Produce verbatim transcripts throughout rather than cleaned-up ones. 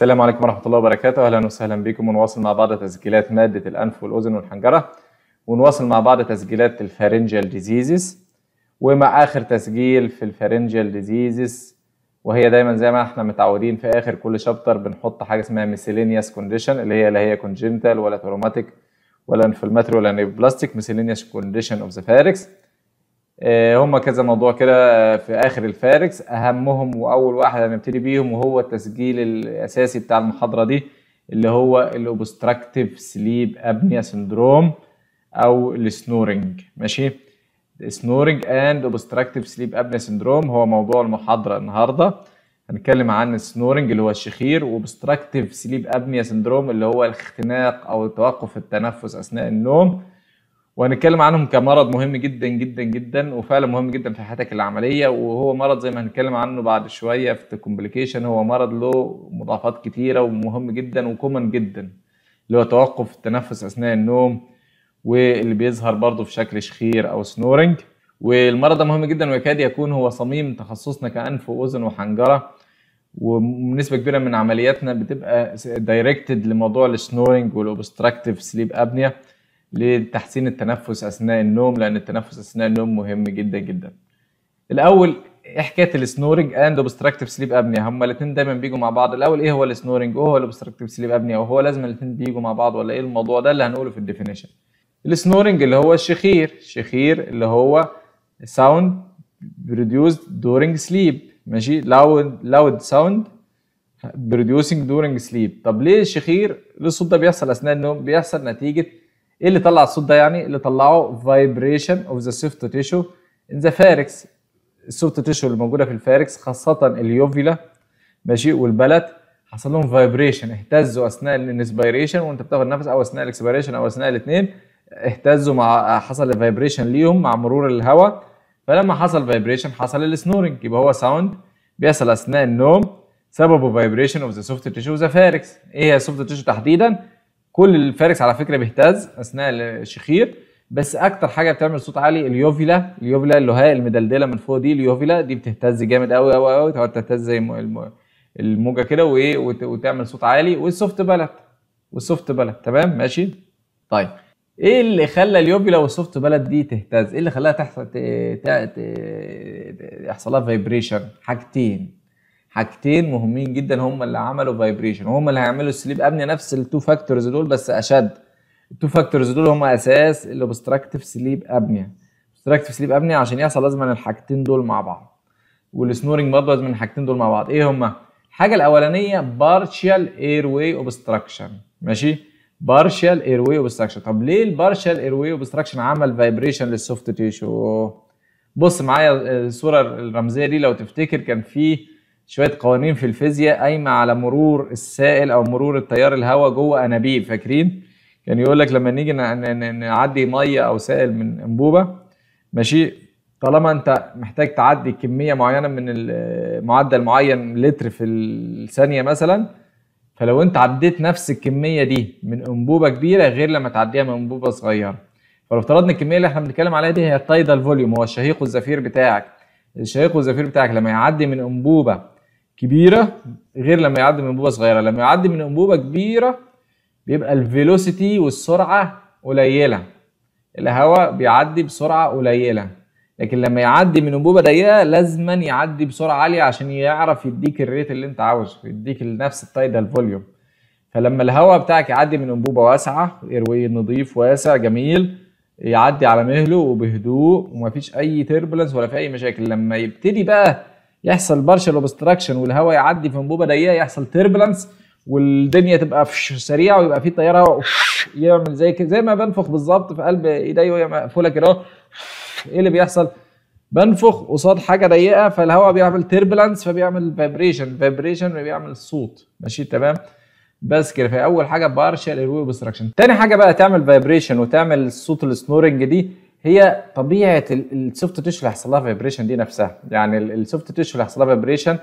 السلام عليكم ورحمة الله وبركاته، أهلا وسهلا بكم. ونواصل مع بعض تسجيلات مادة الأنف والأذن والحنجرة، ونواصل مع بعض تسجيلات الفارنجيال ديزيزز، ومع آخر تسجيل في الفارنجيال ديزيزز، وهي دايما زي ما احنا متعودين في آخر كل شابتر بنحط حاجة اسمها ميسيلينيوس كونديشن، اللي هي لا هي كونجنتال ولا تروماتيك ولا انفلماتري ولا نيوبلاستيك، ميسيلينيوس كونديشن أوف ذا فاركس. هما كذا موضوع كده في اخر الفاركس، اهمهم واول واحد هنبتدي بيهم وهو التسجيل الاساسي بتاع المحاضره دي، اللي هو الاوبستراكتيف سليب ابنيا سندروم او السنورنج. ماشي، سنورنج اند اوبستراكتيف سليب ابنيا سندروم هو موضوع المحاضره النهارده. هنتكلم عن السنورنج اللي هو الشخير، واوبستراكتيف سليب ابنيا سندروم اللي هو الاختناق او توقف التنفس اثناء النوم، وهنتكلم عنهم كمرض مهم جدا جدا جدا، وفعلا مهم جدا في حياتك العمليه. وهو مرض زي ما هنتكلم عنه بعد شويه في الكومبليكيشن، هو مرض له مضاعفات كتيره ومهم جدا وكومن جدا، اللي هو توقف التنفس اثناء النوم، واللي بيظهر برضه في شكل شخير او سنورنج. والمرض ده مهم جدا ويكاد يكون هو صميم تخصصنا كانف واذن وحنجره، ونسبه كبيره من عملياتنا بتبقى دايركتد لموضوع السنورنج والاوبستراكتيف سليب ابنيا لتحسين التنفس اثناء النوم، لان التنفس اثناء النوم مهم جدا جدا. الاول ايه حكايه السنورنج اند اوبستراكتيف سليب ابنيا؟ هما الاثنين دايما بيجوا مع بعض. الاول ايه هو السنورنج وهو الاوبستراكتيف سليب ابنيا، وهو لازم الاثنين بيجوا مع بعض ولا ايه الموضوع ده اللي هنقوله في الديفينيشن؟ السنورنج اللي هو الشخير، الشخير اللي هو ساوند بروديوسد دورينج سليب، ماشي، لاود لاود ساوند بروديوسنج دورينج سليب. طب ليه الشخير؟ ليه الصوت ده بيحصل اثناء النوم؟ بيحصل نتيجه ايه اللي طلع الصوت ده؟ يعني اللي طلعه vibration of the soft tissue in the pharynx، السوفت تيشو اللي موجوده في الفاركس خاصه اليوفيلا، ماشي، والبلد حصل لهم vibration، اهتزوا اثناء الانسبيريشن وانت بتاخد نفس، او اثناء الاكسبيريشن، او اثناء الاثنين اهتزوا، مع حصل vibration ليهم مع مرور الهواء، فلما حصل vibration حصل السنورنج. يبقى هو ساوند بيحصل اثناء النوم سببه vibration of the soft tissue the pharynx. ايه هي soft tissue تحديدا؟ كل الفاركس على فكره بيهتز اثناء الشخير، بس اكتر حاجه بتعمل صوت عالي اليوفيلا، اليوفيلا اللهاء المدلدله من فوق دي، اليوفيلا دي بتهتز جامد قوي قوي قوي، تقعد تهتز زي الموجه كده وايه وتعمل صوت عالي، والسوفت بالات والسوفت بالات تمام ماشي. طيب ايه اللي خلى اليوفيلا والسوفت بالات دي تهتز؟ ايه اللي خلاها تحصل يحصل لها فايبريشن؟ حاجتين حاجتين مهمين جدا هم اللي عملوا فايبريشن، وهم اللي هيعملوا السليب ابنيا، نفس التو فاكتورز دول بس اشد. التو فاكتورز دول هم اساس الاوبستراكتيف سليب ابنيا. الاوبستراكتيف سليب ابنيا عشان يحصل لازم الحاجتين دول مع بعض، والسنورنج برضه لازم الحاجتين دول مع بعض. ايه هما؟ الحاجه الاولانيه بارشال اير واي اوبستراكشن، ماشي، بارشال اير واي اوبستراكشن. طب ليه البارشال اير واي اوبستراكشن عمل فايبريشن للسوفت تيشو؟ بص معايا الصوره الرمزيه دي، لو تفتكر كان في شويه قوانين في الفيزياء قايمه على مرور السائل او مرور التيار الهواء جوه انابيب، فاكرين؟ كان يقول لك لما نيجي نعدي ميه او سائل من انبوبه، ماشي، طالما انت محتاج تعدي كميه معينه من معدل معين لتر في الثانيه مثلا، فلو انت عديت نفس الكميه دي من انبوبه كبيره غير لما تعديها من انبوبه صغيره، فلو افترضنا الكميه اللي احنا بنتكلم عليها دي هي التايدال فوليوم، هو الشهيق والزفير بتاعك، الشهيق والزفير بتاعك لما يعدي من انبوبه كبيرة غير لما يعدي من انبوبة صغيرة، لما يعدي من انبوبة كبيرة بيبقى الفيلوسيتي والسرعة قليلة، الهواء بيعدي بسرعة قليلة، لكن لما يعدي من انبوبة ضيقة لازما يعدي بسرعة عالية عشان يعرف يديك الريت اللي انت عاوزه، يديك نفس التايدال فوليوم. فلما الهواء بتاعك يعدي من انبوبة واسعة، ايروي نظيف واسع جميل، يعدي على مهله وبهدوء ومفيش أي تيربلنس ولا في أي مشاكل. لما يبتدي بقى يحصل بارشال اوبستراكشن والهواء يعدي في انبوبه ضيقه يحصل تيربلنس والدنيا تبقى سريعه، ويبقى في تيار هواء يعمل زي كده، زي ما بنفخ بالظبط في قلب ايدي وهي مقفوله كده اهو. ايه اللي بيحصل؟ بنفخ قصاد حاجه ضيقه فالهواء بيعمل تيربلنس فبيعمل فايبريشن، فايبريشن بيعمل صوت، ماشي تمام؟ بس كده. فهي اول حاجه بارشال ايروي اوبستراكشن. تاني حاجه بقى تعمل فايبريشن وتعمل صوت السنورنج دي هي طبيعه السوفت تيشو اللي هيحصل لها فايبريشن دي نفسها، يعني السوفت تيشو اللي هيحصل لها فايبريشن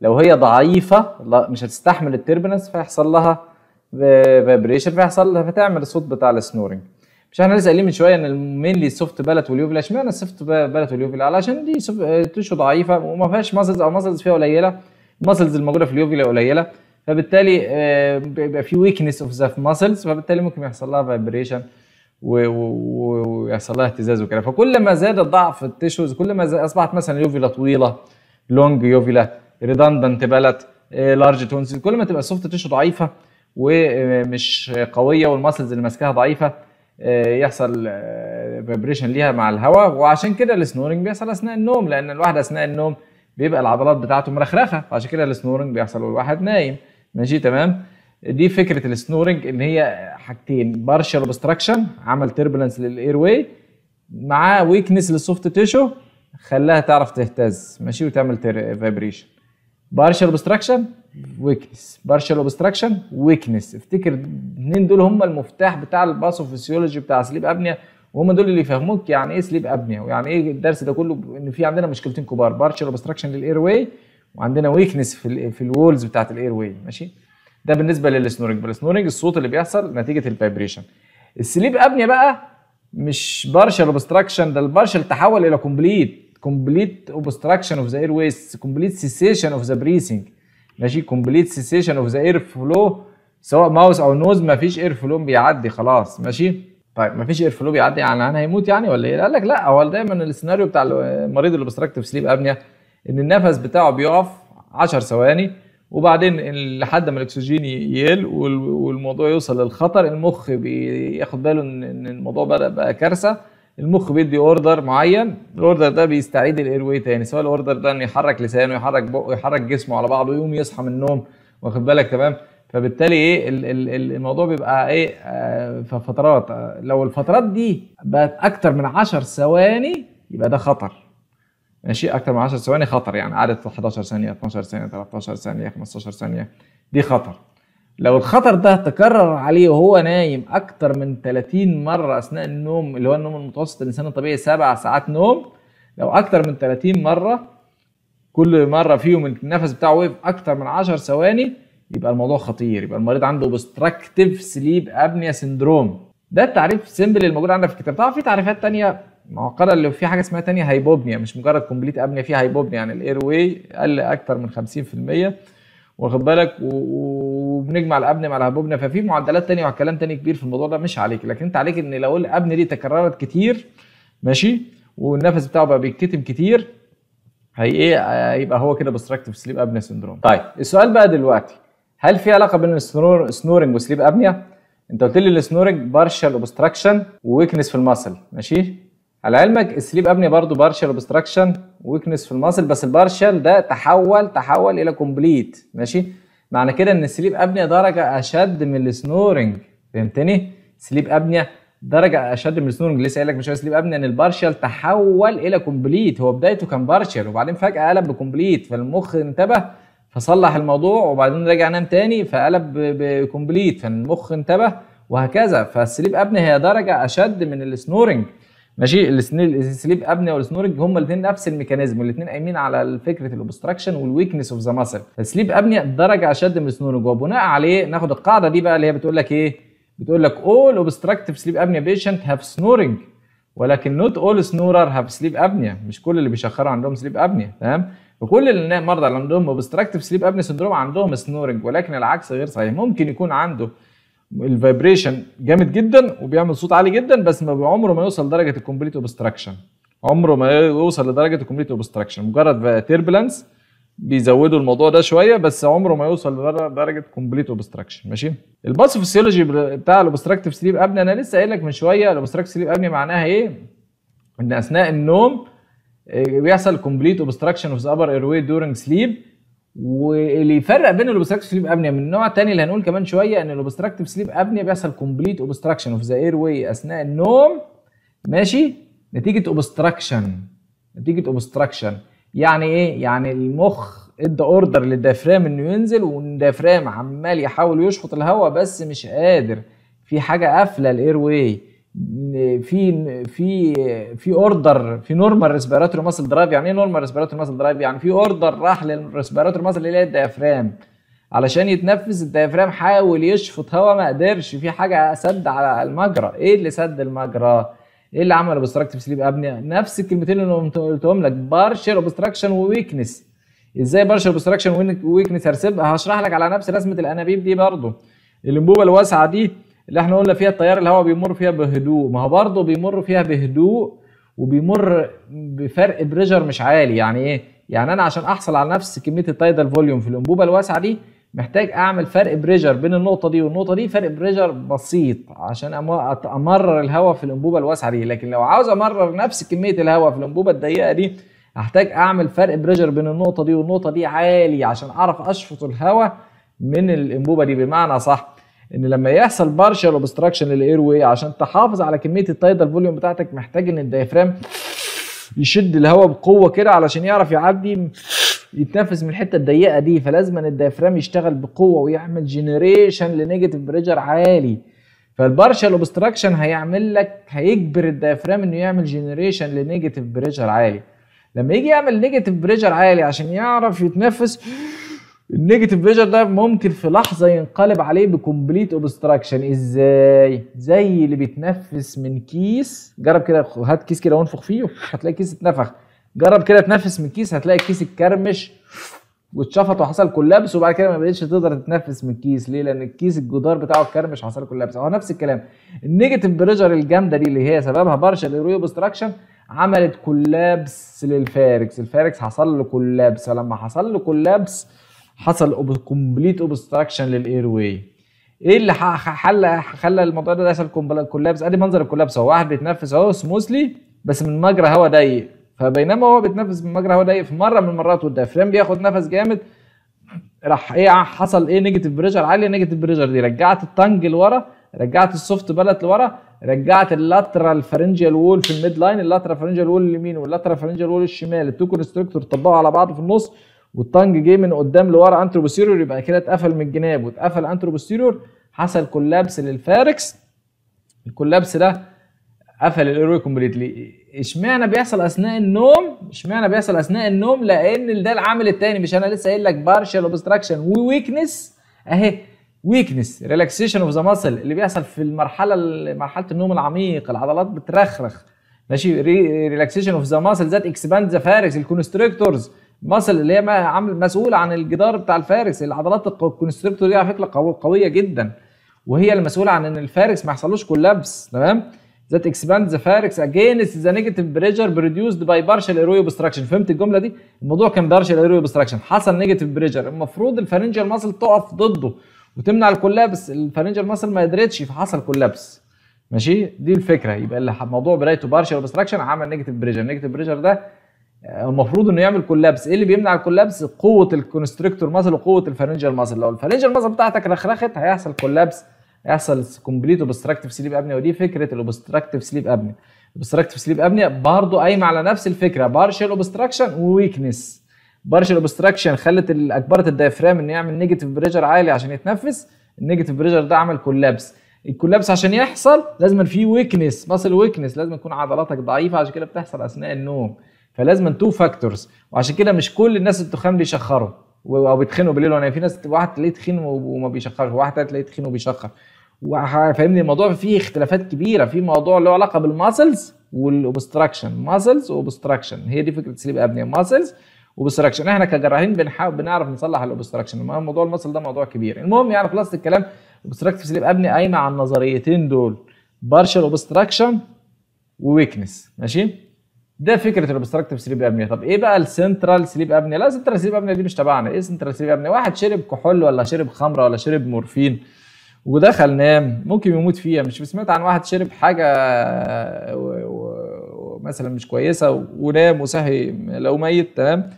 لو هي ضعيفه مش هتستحمل التربنس فيحصل لها فايبريشن فيحصل لها فتعمل الصوت بتاع السنورنج. مش احنا لسه قايلين من شويه ان مينلي السوفت بالات واليوفيلا، اشمعنى السوفت بالات واليوفيلا؟ علشان دي تيشو ضعيفه وما فيهاش ماسلز او ماسلز فيها قليله، الماسلز الموجوده في اليوفيلا قليله، فبالتالي بيبقى في ويكنس اوف ذا ماسلز، فبالتالي ممكن يحصل لها فايبريشن ويحصل لها اهتزاز وكده. فكل ما زاد ضعف التيشوز كل ما اصبحت مثلا يوفيلا طويله، لونج يوفيلا، ريدندنت بالات، لارج تونسل، كل ما تبقى السوفت تيشو ضعيفه ومش قويه والماسلز اللي ماسكاها ضعيفه يحصل فايبريشن ليها مع الهواء. وعشان كده السنورنج بيحصل اثناء النوم، لان الواحد اثناء النوم بيبقى العضلات بتاعته مرخرخه، فعشان كده السنورنج بيحصل والواحد نايم. ماشي تمام. دي فكره السنورنج، ان هي حاجتين، بارشال اوبستراكشن عمل تيربلنس للاير واي مع ويكنس للسوفت تيشو خلاها تعرف تهتز ماشي وتعمل فايبريشن. بارشال اوبستراكشن ويكنس، بارشال اوبستراكشن ويكنس، افتكر الاثنين دول هم المفتاح بتاع الباثوفيسيولوجي بتاع سليب ابنيا، وهم دول اللي يفهموك يعني ايه سليب ابنيا ويعني ايه الدرس ده كله، ان في عندنا مشكلتين كبار، بارشال اوبستراكشن للاير واي وعندنا ويكنس في في الوولز بتاعت الاير واي. ماشي، ده بالنسبه للسنورنج. بالسنورنج الصوت اللي بيحصل نتيجه الفايبريشن. السليب ابنيا بقى مش بارشال اوبستراكشن، ده البارشال تحول الى كومبليت، كومبليت اوبستراكشن اوف ذا اير ويز، كومبليت سيسيشن اوف ذا بريسنج. ماشي، كومبليت سيسيشن اوف ذا اير فلو سواء ماوس او نوز، مفيش اير فلو بيعدي خلاص. ماشي، طيب مفيش اير فلو بيعدي يعني انا هيموت يعني ولا ايه؟ قال لك لا، هو دايما السيناريو بتاع المريض الاوبستراكتيف سليب ابنيا ان النفس بتاعه بيقف عشر ثواني وبعدين لحد ما الاكسجين يقل والموضوع يوصل للخطر، المخ بياخد باله ان الموضوع بدا بقى كارثه، المخ بيدي اوردر معين، الاوردر ده بيستعيد الاير واي تاني، سواء الاوردر ده انه يحرك لسانه، يحرك بقه، يحرك جسمه على بعضه، يقوم يصحى من النوم، واخد بالك تمام؟ فبالتالي ايه الموضوع بيبقى ايه في فترات، لو الفترات دي بقت اكتر من عشر ثواني يبقى ده خطر. ماشي، اكتر من عشر ثواني خطر، يعني قعدت حداشر ثانية، اتناشر ثانية، تلتاشر ثانية، خمستاشر ثانية، دي خطر. لو الخطر ده تكرر عليه وهو نايم اكتر من ثلاثين مرة اثناء النوم، اللي هو النوم المتوسط الانسان الطبيعي سبع ساعات نوم، لو اكتر من ثلاثين مرة كل مرة فيهم النفس بتاعه وقف اكتر من عشر ثواني يبقى الموضوع خطير، يبقى المريض عنده اوبستراكتيف سليب ابنيا سندروم. ده التعريف سيمبل اللي موجود عندنا في الكتاب. طبعا في تعريفات ثانية معقده، اللي في حاجه اسمها ثانيه هايبوبنيا، مش مجرد كومبليت ابنيا، في هايبوبنيا يعني الاير واي قل اكتر من خمسين في المية واخد بالك، وبنجمع الابنيا مع الهايبوبنيا، ففي معدلات ثانيه وكلام ثاني كبير في الموضوع ده مش عليك، لكن انت عليك ان لو الابنيا دي تكررت كتير ماشي والنفس بتاعه بقى بيتكتم كتير هي ايه يبقى هو كده اوبستراكتيف سليب ابنيا سندروم. طيب السؤال بقى دلوقتي، هل في علاقه بين السنورنج وسليب ابنيا؟ انت قلت لي السنورنج بارشال اوبستراكشن وويكنس في الماسل، ماشي؟ على علمك السليب ابنيا برضه بارشال اوبستراكشن ويكنس في الماسل، بس البارشال ده تحول تحول الى كومبليت. ماشي، معنى كده ان السليب ابنيا درجه اشد من السنورنج، فهمتني؟ سليب ابنيا درجه اشد من السنورنج، لسه قايل لك من شويه سليب ابنيا ان البارشال تحول الى كومبليت، هو بدايته كان بارشال وبعدين فجاه قلب بكومبليت، فالمخ انتبه فصلح الموضوع وبعدين رجع نام تاني فقلب بكومبليت، فالمخ انتبه وهكذا. فالسليب ابنيا هي درجه اشد من السنورنج. ماشي، السليب ابنيا والسنورنج هما الاثنين نفس الميكانيزم، الاثنين قايمين على فكره الاوبستراكشن والويكنس اوف ذا ماسل. السليب ابنيا درجه اشد من السنورنج، وبناء عليه ناخد القاعده دي بقى اللي هي بتقول لك ايه؟ بتقول لك all obstructive sleep apnea patient have snoring ولكن not all snorer have sleep apnea، مش كل اللي بيشخروا عندهم سليب ابنيا، تمام؟ وكل المرضى اللي عندهم obstructive sleep apnea syndrome عندهم snoring، ولكن العكس غير صحيح، ممكن يكون عنده الفايبريشن جامد جدا وبيعمل صوت عالي جدا بس ما عمره ما يوصل لدرجه الكومبليت اوبستراكشن، عمره ما يوصل لدرجه الكومبليت اوبستراكشن، مجرد تيربلنس بيزودوا الموضوع ده شويه بس عمره ما يوصل لدرجه كومبليت اوبستراكشن. ماشي، الباثوفيسيولوجي بتاع الاوبستراكتيف سليب ابنيا انا لسه قايل لك من شويه، الاوبستراكتيف سليب ابنيا معناها ايه؟ ان اثناء النوم بيحصل كومبليت اوبستراكشن اوف ذا ابر اير واي دورنج سليب، واللي يفرق بين الاوبستراكتيف سليب ابنيا من نوع تاني اللي هنقول كمان شويه، ان الاوبستراكتيف سليب ابنيا بيحصل كومبليت اوبستراكشن اوف ذا اير واي اثناء النوم، ماشي، نتيجه اوبستراكشن، نتيجه اوبستراكشن يعني ايه؟ يعني المخ ادى اوردر للديافرام انه ينزل والديافرام عمال يحاول يشفط الهواء بس مش قادر، في حاجه قافله الاير واي، في في في اوردر، في نورمال ريسبيراتوري ماسل درايف. يعني ايه نورمال ريسبيراتوري ماسل درايف؟ يعني في اوردر راح للريسبيراتوري ماسل اللي هي الديافرام علشان يتنفس، الديافرام حاول يشفط هواء ما قدرش، في حاجه سد على المجرى. ايه اللي سد المجرى؟ ايه اللي عمل اوبستراكتيف سليب ابنيا؟ نفس الكلمتين اللي قلتهم لك، بارشال اوبستراكشن وويكنس، ازاي برشر اوبستراكشن ويكنس هرسبها؟ هشرح لك على نفس رسمه الانابيب دي برضه. الانبوبه الواسعه دي اللي احنا قلنا فيها التيار الهواء بيمر فيها بهدوء، ما هو برضه بيمر فيها بهدوء وبيمر بفرق بريشر مش عالي. يعني ايه؟ يعني انا عشان احصل على نفس كميه التايدال فوليوم في الانبوبه الواسعه دي محتاج اعمل فرق بريشر بين النقطه دي والنقطه دي، فرق بريشر بسيط عشان امرر الهواء في الانبوبه الواسعه دي. لكن لو عاوز امرر نفس كميه الهواء في الانبوبه الضيقه دي هحتاج اعمل فرق بريشر بين النقطه دي والنقطه دي عالي عشان اعرف اشفط الهواء من الانبوبه دي. بمعنى صح ان لما يحصل بارشال اوبستراكشن للاير واي عشان تحافظ على كميه التايدال فوليوم بتاعتك محتاج ان الديافرام يشد الهواء بقوه كده علشان يعرف يعدي يتنفس من الحته الضيقه دي، فلازم ان الديافرام يشتغل بقوه ويعمل جنريشن لنيجاتيف بريشر عالي. فالبارشال اوبستراكشن هيعمل لك هيجبر الديافرام انه يعمل جنريشن لنيجاتيف بريشر عالي. لما يجي يعمل نيجاتيف بريشر عالي عشان يعرف يتنفس، النيجاتيف بريشر ده ممكن في لحظه ينقلب عليه بكمبليت اوبستراكشن. ازاي؟ زي اللي بيتنفس من كيس. جرب كده، هات كيس كده وانفخ فيه، هتلاقي كيس اتنفخ. جرب كده تنفس من كيس، هتلاقي الكيس اتكرمش واتشفط وحصل كولابس، وبعد كده ما بقتش تقدر تتنفس من الكيس. ليه؟ لان الكيس الجدار بتاعه اتكرمش وحصل كولابس. اهو نفس الكلام، النيجاتيف بريشر الجامده دي اللي هي سببها بارشال ايروي اوبستراكشن عملت كولابس للفاركس. الفاركس حصل له كولابس، فلما حصل له كولابس حصل كومبليت اوبستراكشن للاير واي. ايه اللي حل خلى الموضوع ده يحصل كولابس؟ ادي منظر الكولابس اهو، واحد بيتنفس اهو سموثلي بس من مجرى هواء ضيق، فبينما هو بيتنفس من مجرى هواء ضيق في مره من المرات والديافرام بياخد نفس جامد، راح ايه حصل؟ ايه نيجاتيف بريشر عالي. نيجاتيف بريشر دي رجعت التنج لورا، رجعت السوفت بالات لورا، رجعت اللاترال فارنجيال وول في الميد لاين، اللاترال فارنجيال وول اليمين واللاترال فارنجيال وول الشمال، التو كونستريكتور طبقوا على بعض في النص، والطنج جه من قدام لورا انترو بوستيريور، يبقى كده اتقفل من الجناب واتقفل انترو بوستيريور، حصل كولابس للفاركس. الكولابس ده قفل الايروي كومبليتلي. اشمعنى بيحصل اثناء النوم؟ اشمعنى بيحصل اثناء النوم؟ لان ده العامل الثاني. مش انا لسه قايل لك بارشال اوبستراكشن وويكنس اهي، ويكنس ريلاكسيشن اوف ذا ماسل اللي بيحصل في المرحله مرحله النوم العميق، العضلات بترخرخ ماشي، ريلاكسيشن اوف ذا ماسل ذات اكسباند ذا فاركس، الكونستريكتورز ماسل اللي هي عامل مسؤول عن الجدار بتاع الفارس. العضلات الكونستريكتور دي على فكره قويه جدا وهي المسؤوله عن ان الفارس ما يحصلوش كولابس. تمام، ذات اكسباند ذا فاركس اجينست ذا نيجاتيف بريشر بروديوسد باي بارشال ايروي اوبستراكشن. فهمت الجمله دي؟ الموضوع كان بارشال ايروي اوبستراكشن، حصل نيجاتيف بريشر، المفروض الفارنجيال ماسل تقف ضده وتمنع الكولابس، الفارنجيال ماسل ما قدرتش فحصل كولابس. ماشي، دي الفكره. يبقى الموضوع بدايته بارشال اوبستراكشن عمل نيجاتيف بريشر، النيجاتيف بريشر ده المفروض انه يعمل كولابس. ايه اللي بيمنع الكولابس؟ قوه الكونستريكتور ماسل وقوه الفارنجيال ماسل. لو الفارنجيال ماسل بتاعتك رخرخت هيحصل كولابس، هيحصل كومبليت اوبستراكتيف سليب ابنيا. ودي فكره الاوبستراكتيف سليب ابنيا. الاوبستراكتيف سليب ابنيا برضه قايمه على نفس الفكره، بارشال اوبستراكشن وويكنس. بارشال اوبستراكشن خلت اجبرت الديافرام انه يعمل نيجاتيف بريشر عالي عشان يتنفس، النيجاتيف بريشر ده عمل كولابس. الكولابس عشان يحصل لازم في ويكنس ماسل، ويكنس لازم تكون عضلاتك ضعيفه، عشان كده بتحصل اثناء النوم. فلازم تو فاكتورز، وعشان كده مش كل الناس التخان بيشخروا او بيتخنوا بالليل. وانا في ناس واحد تلاقيه تخين وما بيشخرش، واحد تلاقيه تخين وبيشخر، فاهمني؟ الموضوع فيه اختلافات كبيره، في موضوع له علاقه بالماسلز والاوبستراكشن، ماسلز واوبستراكشن، هي دي فكره سليب ابنيا، ماسلز واوبستراكشن. احنا كجراحين بنحاول بنعرف نصلح الاوبستراكشن، موضوع الماسل ده موضوع كبير. المهم يعني خلاصه الكلام، اوبستراكتيف سليب ابنيا قايمه على النظريتين دول، بارشال اوبستراكشن وويكنس. ماشي، ده فكره الاوبستراكتيف سليب ابنيا. طب ايه بقى السنترال سليب ابنيا؟ لا، سنترال سليب ابنيا دي مش تبعنا. ايه سنترال سليب ابنيا؟ واحد شرب كحول ولا شرب خمره ولا شرب مورفين ودخل نام، ممكن يموت فيها. مش سمعت عن واحد شرب حاجه مثلا مش كويسه ونام وصحي لو ميت؟ تمام،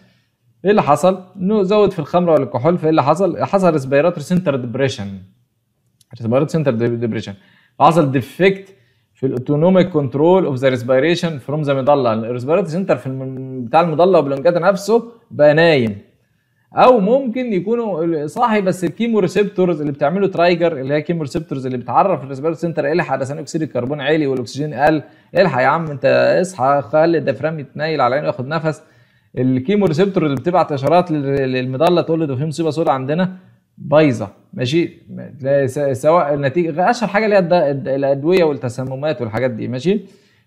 ايه اللي حصل؟ انه زود في الخمره ولا الكحول، فايه اللي حصل؟ حصل ريسبيراتور سنتر ديبريشن، ريسبيراتور سنتر ديبريشن، حصل ديفكت في الاوتونوميك كنترول اوف ذا ريسبيريشن فروم ذا مضله. الريسبيراتوري سنتر في الم... بتاع المضله وبلونجاتا نفسه بقى نايم، او ممكن يكونوا صاحي بس الكيمو ريسبتورز اللي بتعمله ترايجر، اللي هي الكيمو ريسبتورز اللي بتعرف الريسبيراتوري سنتر الحق ده ثاني اكسيد الكربون عالي والاكسجين قل، الحق يا عم انت اصحى، خلي الدفرام يتنيل على عينه وياخد نفس. الكيمو ريسبتور اللي بتبعت اشارات للمضله تقول له ده في مصيبه سوداء عندنا بايظه. ماشي، سواء النتيجه اشهر حاجه اللي هي الادويه والتسممات والحاجات دي. ماشي،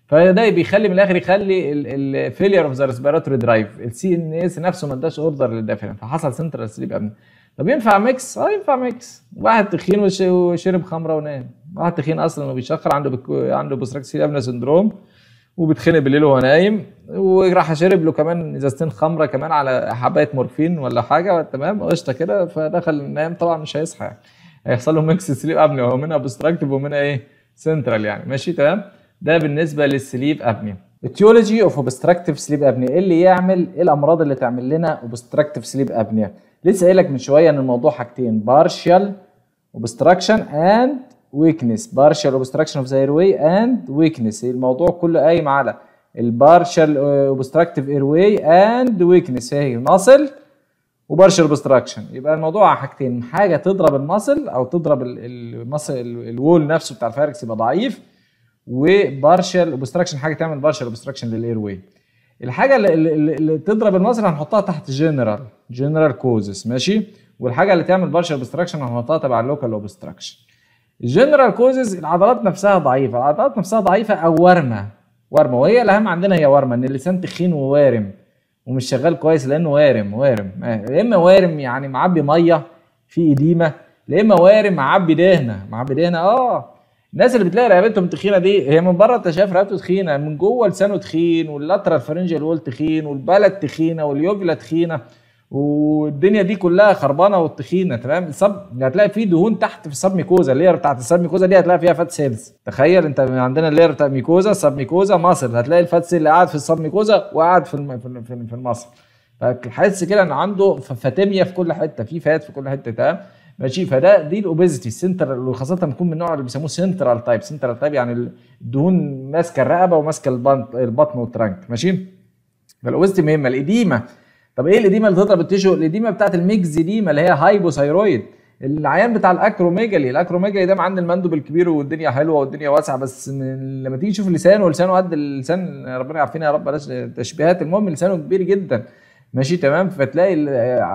فده بيخلي من الاخر يخلي الفيلير اوف ذا ريسبيراتوري درايف، السي ان اس نفسه ما اداش اوردر للدافرين فحصل سنترال سليب ابني. طب ينفع ميكس؟ اه ينفع ميكس، واحد تخين وشرب خمره ونام، واحد تخين اصلا وبيشخر عنده بكو... عنده اوبستراكتيف سليب ابنيا سندروم وبتخنق بالليل وهو نايم وراح اشرب له كمان ازازتين خمره كمان على حبايه مورفين ولا حاجه تمام قشطه كده، فدخل نام طبعا مش هيصحى يعني، هيحصل له ميكس سليب ابنيا وهو منها اوبستراكتيف ومنها ايه؟ سنترال يعني ماشي تمام. ده بالنسبه للسليب ابنيا. التيولوجي اوف اوبستراكتيف سليب ابنيا، ايه اللي يعمل ايه الامراض اللي تعمل لنا اوبستراكتيف سليب ابنيا؟ لسه قايل لك من شويه ان الموضوع حاجتين، بارشال اوبستراكشن اند ويكنس، بارشال اوبستراكشن اوف ذا ايرواي اند ويكنس، الموضوع كله قايم على البارشال اوبستراكتيف ايرواي اند ويكنس، هي ماسل وبارشال اوبستراكشن، يبقى الموضوع حاجتين، حاجه تضرب الماسل او تضرب الماسل الوول نفسه بتاع الفاركس يبقى ضعيف، وبارشال اوبستراكشن حاجه تعمل بارشال اوبستراكشن للاير واي. الحاجه اللي, اللي تضرب المصل هنحطها تحت جنرال جنرال كوزز ماشي، والحاجه اللي تعمل بارشال اوبستراكشن هنحطها تبع اللوكال اوبستراكشن. الجنرال كوزز العضلات نفسها ضعيفه، العضلات نفسها ضعيفه او ورمه ورمه وهي الاهم عندنا هي ورمه، ان اللسان تخين ووارم ومش شغال كويس لانه وارم وارم، يا اما وارم يعني معبي ميه في اديمه، يا اما وارم معبي دهنه معبي دهنه اه الناس اللي بتلاقي رقبتهم تخينه دي هي من بره انت شايف رقبته تخينه، من جوه لسانه تخين واللاترال فارنجيال وول تخين والبلد تخينه واليوفيلا تخينه والدنيا دي كلها خربانه والتخينه تمام. السب هتلاقي فيه دهون تحت في السب ميكوزا، اللاير بتاعت السب ميكوزا دي هتلاقي فيها فات سيلز، تخيل انت عندنا اللاير بتاع ميكوزا سب ميكوزا ماسل، هتلاقي الفات سيل اللي قاعد في السب ميكوزا وقاعد في الم... في الماسل، فحاسس كده ان عنده فاتيميا في كل حته، في فات في كل حته تمام ماشي. فده دي الاوبيزيتي السنترال، وخاصه بتكون من النوع اللي بيسموه سنترال تايب، سنترال تايب يعني الدهون ماسكه الرقبه وماسكه البطن والترنك ماشي. فالاوبيزيتي مهمه. الاديمه، طب ايه الاديمه اللي تضرب التيشو؟ الاديمه بتاعت الميكس ديما اللي هي هايبوثايرويد، العيان بتاع الاكروميجالي، الاكروميجالي ده معند المندب الكبير والدنيا حلوه والدنيا واسعه، بس لما تيجي تشوف لسانه لسانه قد اللسان ربنا يعافينا يا رب بلاش تشبيهات، المهم لسانه كبير جدا ماشي تمام. فتلاقي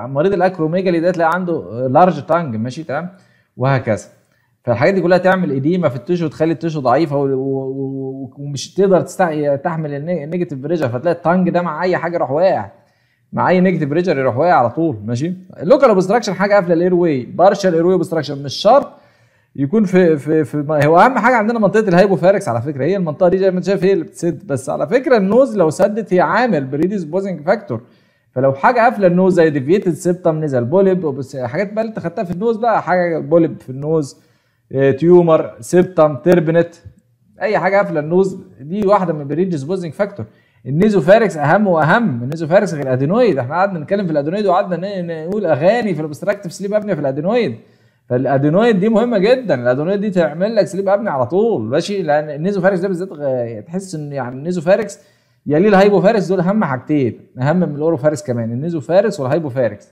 مريض الاكروميجالي ده تلاقي عنده لارج تانج ماشي تمام وهكذا. فالحاجات دي كلها تعمل اديمه في التشو وتخلي التشو ضعيفه ومش تقدر تستحمل النيجاتيف بريشر، فتلاقي التانج ده مع اي حاجه يروح واقع، مع اي نيجاتيف بريشر يروح واقع على طول ماشي. اللوكال اوبستراكشن حاجه قافله الاير واي، بارشال اير واي اوبستراكشن، مش شرط يكون في في في هو اهم حاجه عندنا منطقه الهايبوفاركس على فكره، هي المنطقه دي زي ما انت شايف هي اللي بتسد، بس على فكره النوز لو سدت هي عامل بريديسبوزنج فاكتور، فلو حاجه قافله النوز زي ديفيتد سيبتم، نزل بولب، حاجات بقى اللي انت خدتها في النوز بقى، حاجه بولب في النوز، تيومر، سيبتم، تربنت، اي حاجه قافله النوز دي واحده من البريديسبوزنج فاكتور. النيزوفاركس اهم واهم، النيزوفاركس غير الادينويد، احنا قعدنا نتكلم في الادينويد وقعدنا نقول اغاني في الاوبستراكتيف سليب ابنيا في الادينويد، فالادينويد دي مهمه جدا، الادينويد دي تعمل لك سليب ابنيا على طول ماشي، لان النيزوفاركس ده بالذات غ... تحس ان يعني النيزوفاركس يليه الهايبوفاركس، دول اهم حاجتين، اهم من الاوروفاركس كمان، النيزوفاركس والهايبوفاركس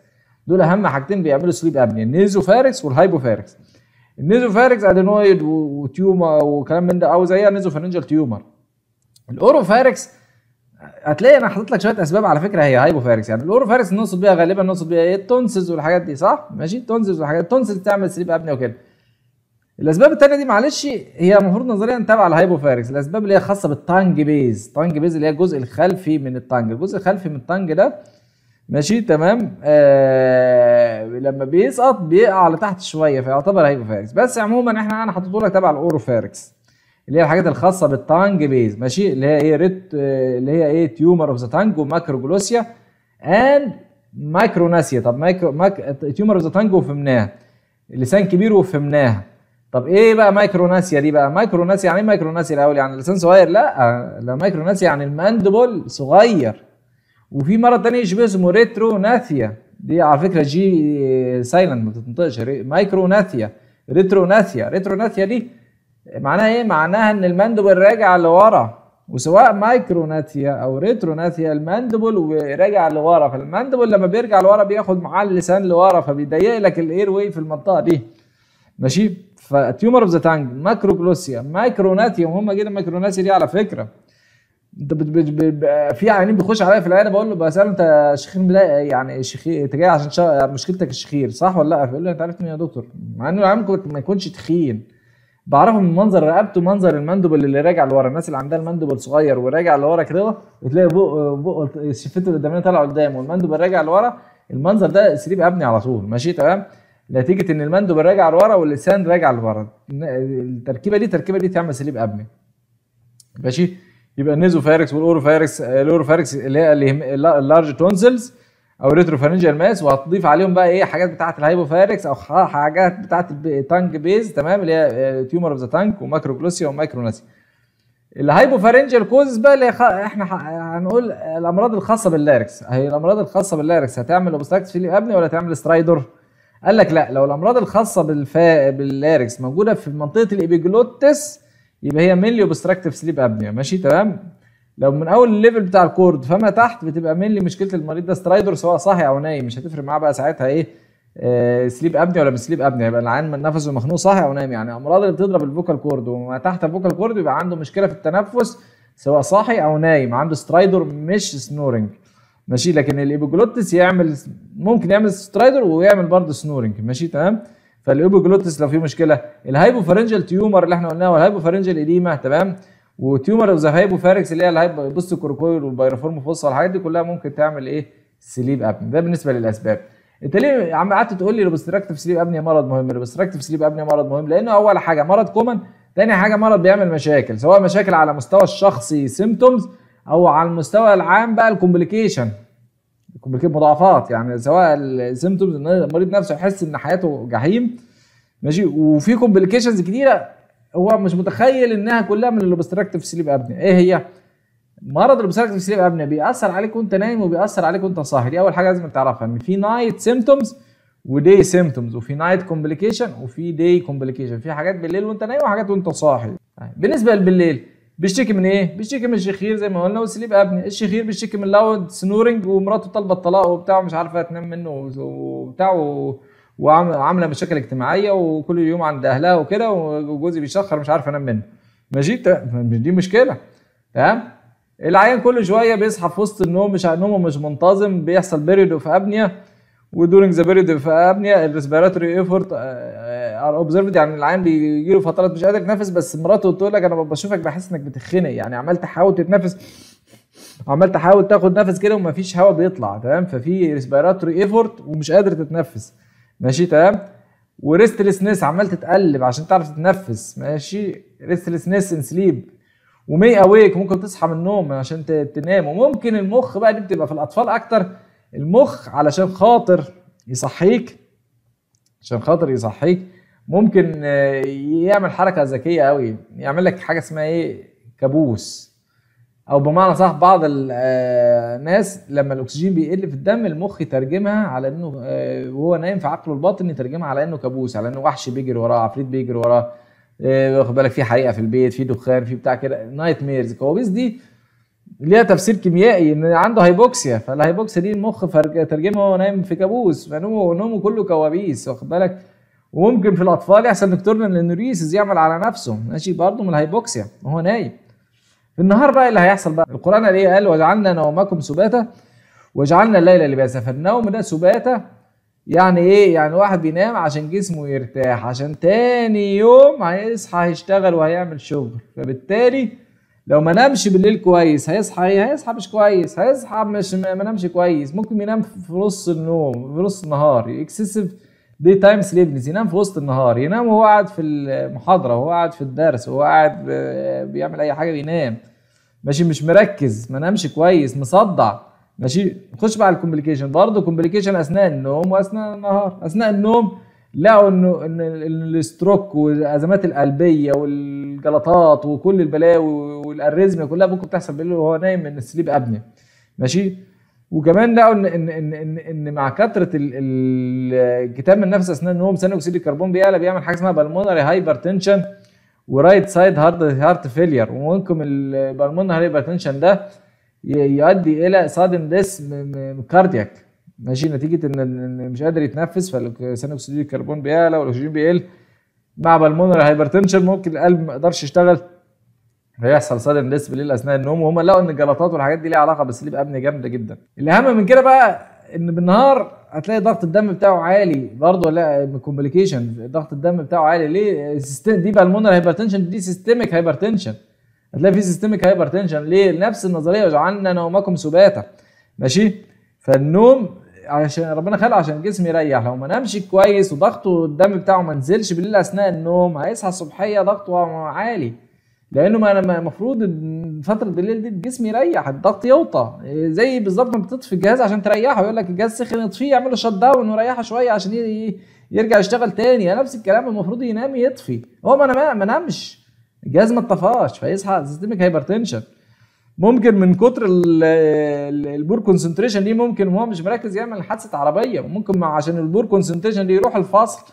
دول اهم حاجتين بيعملوا سليب ابنيا، النيزوفاركس والهايبوفاركس. النيزوفاركس ادينويد وتيومر وكلام من ده او زيها نيزوفارنجال تيومر. الاوروفاركس هتلاقي انا حاطط لك شويه اسباب على فكره هي هايبوفاركس، يعني الاوروفاركس نقصد بيها غالبا نقصد بيها ايه؟ التونسلز والحاجات دي صح؟ ماشي؟ التونسلز والحاجات، التونسلز تعمل سليب ابنيا وكده. الاسباب الثانيه دي معلش هي المفروض نظريا تابعه للهايبوفاركس، الاسباب اللي هي خاصه بالتانج بيز، تانج بيز اللي هي الجزء الخلفي من التانج، الجزء الخلفي من التانج ده ماشي تمام آه لما بيسقط بيقع على تحت شويه فيعتبر هايبوفاركس، بس عموما احنا انا حاطط لك تابعه للاوروفاركس اللي هي الحاجات الخاصه بالتانج بيز ماشي، اللي هي ايه ريت اللي هي ايه تيومر اوف ذا تانج وماكروجلوسيا اند مايكروناسيا. طب مايكرو ماك... تيومر اوف ذا تانج وفهمناها، اللسان كبير وفهمناها، طب ايه بقى مايكروناسيا دي بقى؟ مايكروناسيا يعني ايه مايكروناسيا الاول؟ يعني اللسان صغير؟ لا، لا مايكروناسيا يعني الماندبل صغير. وفي مرض ثاني يشبه اسمه ريتروناثيا، دي على فكره جي سايلنت ما بتنطقش، مايكروناثيا، ريتروناثيا، ريتروناثيا دي معناها ايه؟ معناها ان الماندبل راجع لورا، وسواء مايكروناثيا او ريتروناثيا الماندبل راجع لورا، فالماندبل لما بيرجع لورا بياخد معاه اللسان لورا فبيضيق لك الاير واي في المنطقه دي ماشي. فتيومر اوف ذا تانج، ماكروجلوسيا، مايكروناثيا، مهمه جدا مايكروناثيا دي على فكره. انت في عيانين بيخش عليا في العياده بقول له بساله انت شخير ملاقي يعني شخير انت جاي عشان شا... مشكلتك الشخير صح ولا لا؟ فيقول لي انت عرفت منين يا دكتور؟ مع انه العيان ما يكونش تخين بعرفه من منظر رقبته ومنظر المندبل اللي راجع لورا. الناس اللي عندها المندبل صغير وراجع لورا كده بتلاقي بقه بقه شفته القداميه طالعه قدام والمندبل راجع لورا، المنظر ده سليب ابني على طول. ماشي تمام، نتيجه ان المندبل راجع لورا واللسان راجع لورا، التركيبه دي التركيبه دي تعمل سليب ابني. ماشي، يبقى النيزوفاركس والاوروفاركس، الاوروفاركس اللي هي اللارج تونسلز او ريتروفارنجيال ماس، وهتضيف عليهم بقى ايه حاجات بتاعه الهايبوفاركس او حاجات بتاعه التانج بيز، تمام، اللي هي تيومر اوف ذا تانك وماكروجلوسيا ومايكروناسيا. الهايبوفارنجيال كوزز بقى اللي خ... احنا ح... هنقول الامراض الخاصه باللاركس. هي الامراض الخاصه باللاركس هتعمل اوبستراكتيف سليب ابني ولا تعمل سترايدر؟ قال لك لا، لو الامراض الخاصه بالفا... باللاركس موجوده في منطقه الابيجلوتس يبقى هي مينلي اوبستراكتيف سليب ابني. ماشي تمام، لو من اول الليفل بتاع الكورد فما تحت بتبقى مينلي مشكله المريض ده سترايدر، سواء صاحي او نايم مش هتفرق معاه بقى ساعتها ايه آه سليب ابني ولا مش سليب ابني، هيبقى العين من نفسه مخنوق صاحي او نايم. يعني الامراض اللي بتضرب الفوكال كورد وما تحت الفوكال كورد يبقى عنده مشكله في التنفس سواء صاحي او نايم، عنده سترايدر مش سنورنج. ماشي، لكن الابيجلوتس يعمل ممكن يعمل سترايدر ويعمل برضه سنورنج. ماشي تمام، فالابيجلوتس لو فيه مشكله، الهايبوفارنجيال تيومر اللي احنا قلناه والهايبوفارنجيال ايديما تمام، وتيومر اوف ذا هايبوفاركس اللي هي الهايبو بوست كوركويل والبايروفورم فوسا، الحاجات دي كلها ممكن تعمل ايه؟ سليب ابني. ده بالنسبه للاسباب. انت ليه عم قعدت تقول لي الاوبستراكتيف سليب ابني مرض مهم؟ الاوبستراكتيف سليب ابني مرض مهم لانه اول حاجه مرض كومن، ثاني حاجه مرض بيعمل مشاكل، سواء مشاكل على مستوى الشخصي سيمبتومز او على المستوى العام بقى الكومبليكيشن، الكومبليكيشن مضاعفات، يعني سواء السيمبتومز ان المريض نفسه يحس ان حياته جحيم. ماشي، وفي كومبليكيشنز كتيره هو مش متخيل انها كلها من الاوبستراكتيف سليب ابني. ايه هي؟ مرض الاوبستراكتيف سليب ابني بيأثر عليك وانت نايم وبيأثر عليك وانت صاحي. دي اول حاجه لازم تعرفها، ان في نايت سيمبتومز وداي سيمبتومز، وفي نايت كومبليكيشن وفي داي كومبليكيشن، في حاجات بالليل وانت نايم وحاجات وانت صاحي. بالنسبه بالليل بيشتكي من ايه؟ بيشتكي من الشخير زي ما قلنا والسليب ابني. الشخير بيشتكي من لاود سنورنج ومراته طالبه الطلاق وبتاع مش عارفه تنام منه وبتاع و... وعامله مشاكل اجتماعيه وكل يوم عند اهلها وكده، وجوزي بيشخر مش عارف انام منه. ماشي، دي مشكله تمام. العيان كل شويه بيصحى في وسط النوم، مش نومه مش منتظم، بيحصل بيريود اوف ابنيا، ودورنج ذا بيريود اوف ابنيا الريسبيراتوري ايفورت ار اوبزرفد، يعني العيان بيجي له فترات مش قادر يتنفس، بس مراته تقول لك انا بشوفك بحس انك بتخنق، يعني عمال تحاول تتنفس عمال تحاول تاخد نفس كده ومفيش هواء بيطلع تمام، ففي ريسبيراتوري ايفورت ومش قادر تتنفس. ماشي تمام، وريستلسنس عمال تتقلب عشان تعرف تتنفس. ماشي، ريستلسنس ان سليب، ومي اويك ممكن تصحى من النوم عشان تنام. وممكن المخ بقى، دي بتبقى في الاطفال اكتر، المخ علشان خاطر يصحيك عشان خاطر يصحيك ممكن يعمل حركه ذكيه قوي، يعمل لك حاجه اسمها ايه كابوس، او بمعنى صح بعض الناس لما الاكسجين بيقل في الدم المخ يترجمها على انه وهو نايم في عقله الباطن يترجمها على انه كابوس، على انه وحش بيجري وراه، عفريت بيجري وراه، واخد بالك في حريقه في البيت، في دخان، في بتاع كده، نايت ميرز. الكوابيس دي ليها تفسير كيميائي ان عنده هايبوكسيا، فالهايبوكسيا دي المخ ترجمها وهو نايم في كابوس، فنومه نومه كله كوابيس، واخد بالك. وممكن في الاطفال يحصل نكتورنال انوريسيس، يعمل على نفسه، ماشي، برضه من الهايبوكسيا وهو نايم. في النهار بقى اللي هيحصل بقى، القرآن قال ايه؟ قال وجعلنا نومكم سباتا وجعلنا الليل لباسا. فالنوم ده سباتا يعني ايه؟ يعني واحد بينام عشان جسمه يرتاح، عشان تاني يوم هيصحى هيشتغل وهيعمل شغل، فبالتالي لو ما نامش بالليل كويس هيصحى ايه؟ هيصحى مش كويس، هيصحى مش ما نامش كويس، ممكن ينام في نص النوم في نص النهار، اكسسيف دي تايم سليبنس، ينام في وسط النهار، ينام وهو قاعد في المحاضره، وهو قاعد في الدرس، وهو قاعد بيعمل اي حاجه بينام. ماشي، مش مركز، ما نامش كويس، مصدع. ماشي، نخش بقى على الكومبليكيشن. برضه كومبليكيشن اثناء النوم واثناء النهار. اثناء النوم لقوا انه ان الستروك والازمات القلبيه والجلطات وكل البلاوي والاريزميا كلها ممكن تحصل بالليل وهو نايم من السليب ابني. ماشي، وكمان لقوا ان ان ان ان مع كثره الكتاب النفس اثناء النوم ثاني اكسيد الكربون بيعلى، بيعمل حاجه اسمها بالمونري هايبرتنشن ورايت سايد هارد هارت فيلير، وممكن البالمونري هايبرتنشن ده يؤدي الى سادن ديس كاردياك. ماشي، نتيجه ان مش قادر يتنفس، فثاني اكسيد الكربون بيعلى والاكسجين بيقل، مع بالمونري هايبرتنشن ممكن القلب ما يقدرش يشتغل، هيحصل صدمة بالليل اثناء النوم. وهم لقوا ان الجلطات والحاجات دي ليها علاقه بالسليب ابني جامده جدا. الاهم من كده بقى ان بالنهار هتلاقي ضغط الدم بتاعه عالي برضه ولا كومبليكيشن، ضغط الدم بتاعه عالي ليه؟ دي بالمونري هايبرتنشن، دي سيستميك هايبرتنشن، هتلاقي في سيستميك هايبرتنشن ليه؟ نفس النظريه، وجعلنا نومكم سباتا. ماشي؟ فالنوم عشان ربنا خلق عشان الجسم يريح، لو ما نامش كويس وضغطه الدم بتاعه ما نزلش بالليل اثناء النوم، هيصحى الصبحيه ضغطه عالي، لانه ما المفروض فتره بالليل دي الجسم يريح، الضغط يوطى، زي بالظبط ما بتطفي الجهاز عشان تريحه، يقول لك الجهاز سخن اطفيه، اعمل له شت داون وريحه شويه عشان يرجع يشتغل تاني، نفس الكلام المفروض ينام يطفي، هو ما ما نامش، الجهاز ما اتطفاش فيصحى سيستميك هايبرتنشن. ممكن من كتر البور كونسنتريشن دي ممكن وهو مش مركز يعمل حادثه عربيه، وممكن عشان البور كونسنتريشن دي يروح الفصل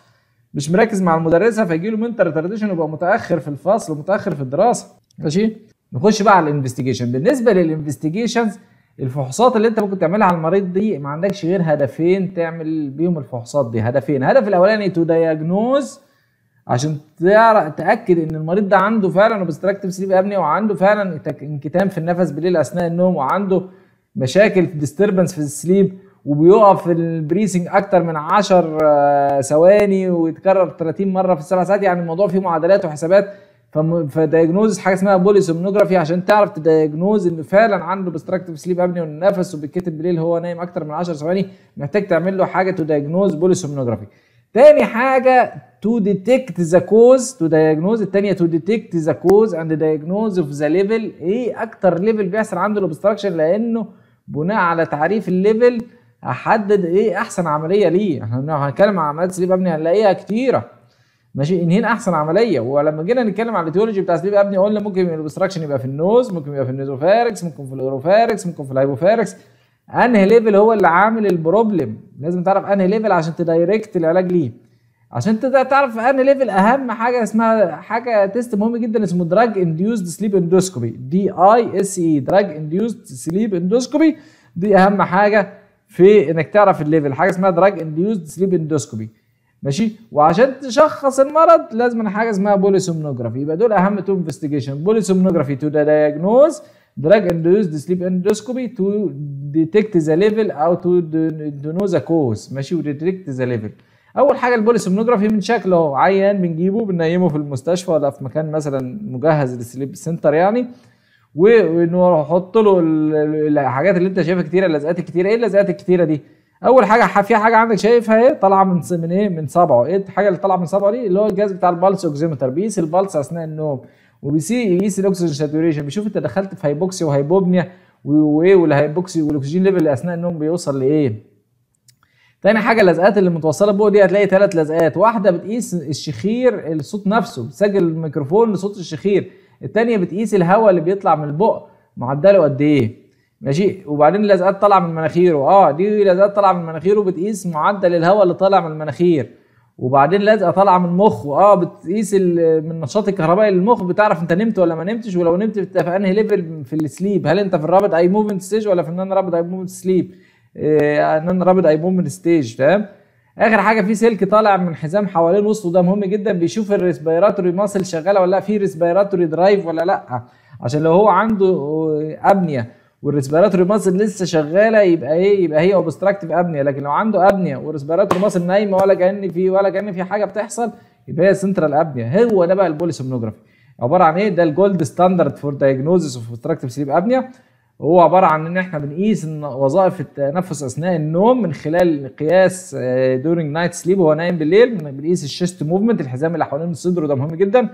مش مركز مع المدرسه فيجي له منتال ريتارديشن ويبقى متاخر في الفصل ومتاخر في الدراسه. ماشي؟ نخش بقى على الانفستيجيشن. بالنسبه للانفستيجيشنز الفحوصات اللي انت ممكن تعملها على المريض دي ما عندكش غير هدفين تعمل بيهم الفحوصات دي، هدفين، الهدف الاولاني تو دايجنوز عشان تعرف تاكد ان المريض ده عنده فعلا اوبستراكتيف سليب ابنيا وعنده فعلا انكتام في النفس بالليل اثناء النوم وعنده مشاكل ديستربنس في السليب وبيقف البريسنج اكتر من عشر ثواني ويتكرر ثلاثين مره في السبع ساعات، يعني الموضوع فيه معادلات وحسابات. فدايجنوز حاجه اسمها بوليسومنوجرافي عشان تعرف تدايجنوز انه فعلا عنده اوبستراكتيف سليب ابنيا والنفس وبيتكتب بالليل هو نايم اكتر من عشر ثواني، محتاج تعمل له حاجه تو دايجنوز بوليسومنوجرافي. تاني حاجه to detect the cause to diagnose، الثانيه to detect the cause and diagnose of the level، ايه اكتر ليفل بيحصل عنده الاوبستراكشن، لانه بناء على تعريف الليفل احدد ايه احسن عمليه ليه. احنا هنتكلم عن عمليات سليب ابني هنلاقيها كتيره، ماشي، ان هنا احسن عمليه. ولما جينا نتكلم على التيولوجي بتاع سليب ابني قلنا ممكن الاوبستراكشن يبقى في النوز، ممكن يبقى في النيزوفاركس، ممكن في الاوروفاركس، ممكن في الهايبوفاركس، انهي ليفل هو اللي عامل البروبلم، لازم تعرف انهي ليفل عشان تدايركت العلاج ليه. عشان تعرف انهي ليفل اهم حاجه اسمها حاجه تيست مهم جدا اسمه دراج انديوزد سليب اندوسكوبي، دي اي اس اي، دراج انديوزد سليب اندوسكوبي، دي اهم حاجه في انك تعرف الليفل، حاجه اسمها دراج انديوزد سليب اندوسكوبي. ماشي؟ وعشان تشخص المرض لازم حاجه اسمها بوليسومنوجرافي، يبقى دول اهم تو انفستيجيشن، بوليسومنوجرافي تو دايجنوز، دراج انديوزد سليب اندوسكوبي تو ديتكت ذا ليفل او تو نو ذا كوز. ماشي؟ وديتكت ذا ليفل. اول حاجه البوليسومنوجرافي من شكله اهو، عيان بنجيبه بننيمه في المستشفى ولا في مكان مثلا مجهز للسليب سنتر يعني، ونحط له الحاجات اللي انت شايفها كتيره، اللزقات الكتيره. ايه اللزقات الكتيره دي؟ اول حاجه في حاجه عندك شايفها اهي طالعه من من ايه؟ من صبعه. ايه الحاجه اللي طالعه من صبعه دي؟ اللي هو الجهاز بتاع البلس اوكسيمتر، بيقيس البلس اثناء النوم وبيقيس الاكسجين ساتوريشن، بيشوف انت دخلت في هايبوكسي وهايبوبنيا وايه، والهايبوكسي والاكسجين ليفل اثناء النوم بيوصل لايه. تاني حاجه اللزقات اللي متوصله بوق دي، هتلاقي ثلاث لزقات، واحده بتقيس الشخير الصوت نفسه، بتسجل الميكروفون لصوت الشخير، الثانيه بتقيس الهواء اللي بيطلع من البق معدله قد ايه. ماشي؟ وبعدين لزقات طالعه من مناخيره، اه دي لزقات طالعه من مناخيره بتقيس معدل الهواء اللي طالع من المناخير. وبعدين لزقه طالعه من مخه، اه بتقيس من النشاط الكهربائي للمخ، بتعرف انت نمت ولا ما نمتش، ولو نمت في انهي ليفل في السليب، هل انت في الرابد اي موفمنت ستيج ولا في النون رابد اي موفمنت سليب، ان انا رابط ايبوم من ستيج. تمام؟ اخر حاجه في سلك طالع من حزام حوالين وسطه، ده مهم جدا، بيشوف الريسبيراتوري ماسل شغاله ولا لا، في ريسبيراتوري درايف ولا لا، عشان لو هو عنده ابنيه والريسبيراتوري ماسل لسه شغاله يبقى ايه؟ يبقى هي اوبستراكتيف ابنيه. لكن لو عنده ابنيه والريسبيراتوري ماسل نايمه ولا كان في ولا كان في حاجه بتحصل، يبقى هي سنترال ابنيه. هو ده بقى البوليسومنوجرافي عباره عن ايه؟ ده الجولد ستاندرد فور دايجنوزس اوف اوبستراكتيف سليب ابنيه. هو عباره عن ان احنا بنقيس وظائف التنفس اثناء النوم من خلال قياس دورينج نايت سليب، وهو نايم بالليل بنقيس الشيست موفمنت، الحزام اللي حوالين الصدر ده مهم جدا،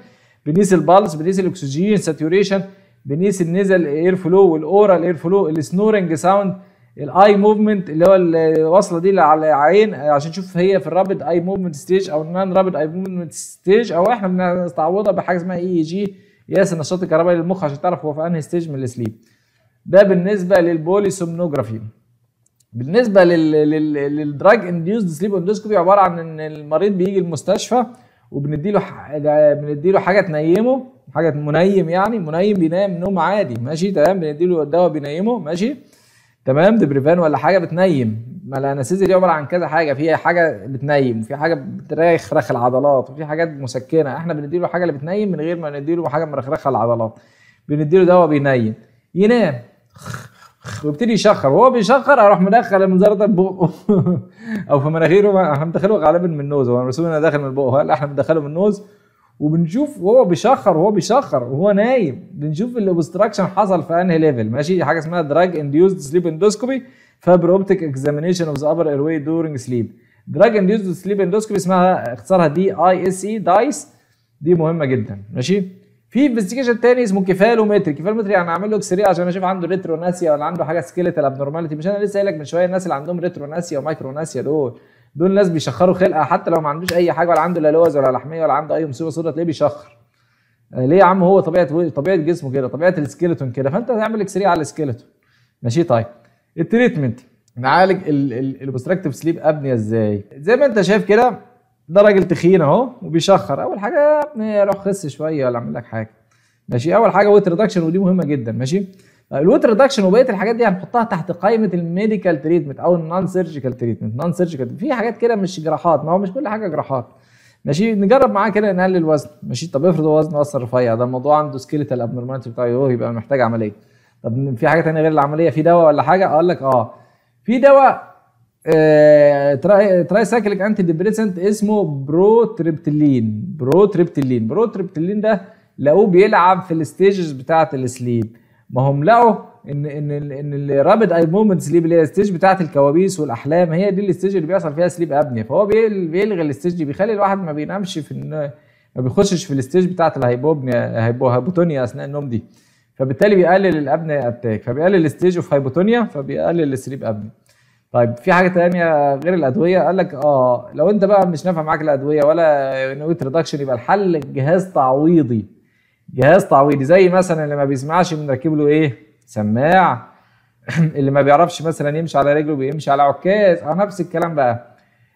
بنقيس البلس، بنقيس الاكسجين ساتوريشن، بنقيس النيزل اير فلو والاورال اير فلو، السنورنج ساوند، الاي موفمنت اللي هو الوصله دي على العين عشان نشوف هي في الرابد اي موفمنت ستيج او النون رابد اي موفمنت ستيج، او احنا بنستعوضها بحاجه اسمها اي اي جي، قياس النشاط الكهربائي للمخ عشان تعرف هو في انهي ستيج من السليب. ده بالنسبه للبوليسومنوجرافي. بالنسبه للدراج انديوزد سليب اندوسكوبي عباره عن ان المريض بيجي المستشفى وبنديله بنديله حاجه تنيمه، حاجه منيم، يعني منيم بينام نوم عادي. ماشي؟ تمام؟ بنديله دواء بينيمه. ماشي؟ تمام؟ دبريفان ولا حاجه بتنيم. ما الانستيزيا دي عباره عن كذا حاجه، فيها حاجه بتنيم وفي حاجه بترخرخ العضلات وفي حاجات مسكنه، احنا بنديله حاجه اللي بتنيم من غير ما نديله حاجه مرخرخه العضلات، بنديله دواء بينيم ينام. ويبتدي يشخر، وهو بيشخر اروح مدخل المنظار في بقه او في مناخيره. احنا بندخله غالبا من النوز، هو الرسوم انا داخل من بقه، هلا احنا بندخله من النوز وبنشوف وهو بيشخر وهو بيشخر وهو نايم بنشوف الاوبستراكشن حصل في انهي ليفل. ماشي، حاجه اسمها دراج انديوزد سليب اندوسكوبي فابروبتيك اكزامينيشن اوف ذا ابر اير واي دورينج سليب. دراج انديوزد سليب اندوسكوبي اسمها اختصارها دي اي اس اي دايس، دي مهمه جدا. ماشي، في انفستيجيشن تاني اسمه كيفالومتري. كيفالومتري يعني اعمل له اكس راي عشان اشوف عنده ريتروناسيا ولا عنده حاجه سكيليتال ابنورماليتي. مش انا لسه قايل لك من شويه الناس اللي عندهم ريتروناسيا ومايكروناسيا دول دول ناس بيشخروا خلقه حتى لو ما عندوش اي حاجه، ولا عنده لا لوز ولا لحميه ولا عنده اي مصيبه سودا، تلاقيه بيشخر. ليه يا عم؟ هو طبيعه طبيعه جسمه كده، طبيعه السكيلتون كده، فانت هتعمل اكس راي على السكيلتون. ماشي، طيب التريتمنت نعالج الاوبستراكتيف سليب ابنيا ازاي؟ زي ما انت شايف كده، ده راجل تخين اهو وبيشخر. اول حاجه روح خس شويه ولا اعمل لك حاجه. ماشي، اول حاجه ويت ريدكشن، ودي مهمه جدا. ماشي، الويت ريدكشن وبقيه الحاجات دي هنحطها تحت قائمه الميديكال تريتمنت او النون سيرجيكال تريتمنت. نون سيرجيكال في حاجات كده مش جراحات، ما هو مش كل حاجه جراحات. ماشي، نجرب معاه كده نقلل الوزن. ماشي، طب افرض هو وزنه اصلا رفيع، ده الموضوع عنده سكيليتال ابنورماليتي بتاعه، يبقى محتاج عمليه. طب في حاجه ثانيه غير العمليه؟ في دواء ولا حاجه؟ اقول لك اه، في دواء آه، تراي تراي سايكليك انتي ديبريسنت اسمه بروتريبتلين. بروتريبتلين بروتريبتلين ده لقوه بيلعب في الستيجز بتاعه السليب. ما هم لقوا ان ان ان الرابيد اي مومنت سليب اللي هي الستيج بتاعه الكوابيس والاحلام، هي دي الستيج اللي بيحصل فيها سليب ابنيا. فهو بيلغي الستيج دي، بيخلي الواحد ما بينامش في الن... ما بيخشش في الستيج بتاعه الهايبوبنيا هايبوتونيا اثناء النوم دي، فبالتالي بيقلل الابنيا اتاك، فبيقلل الستيج اوف هايبوتونيا، فبيقلل السليب ابنيا. طيب في حاجه ثانيه غير الادويه؟ قال لك اه، لو انت بقى مش نافع معاك الادويه ولا نويت ريدكشن، يبقى الحل جهاز تعويضي. جهاز تعويضي زي مثلا اللي ما بيسمعش بنركب له ايه؟ سماع. اللي ما بيعرفش مثلا يمشي على رجله بيمشي على عكاز، اه نفس الكلام بقى.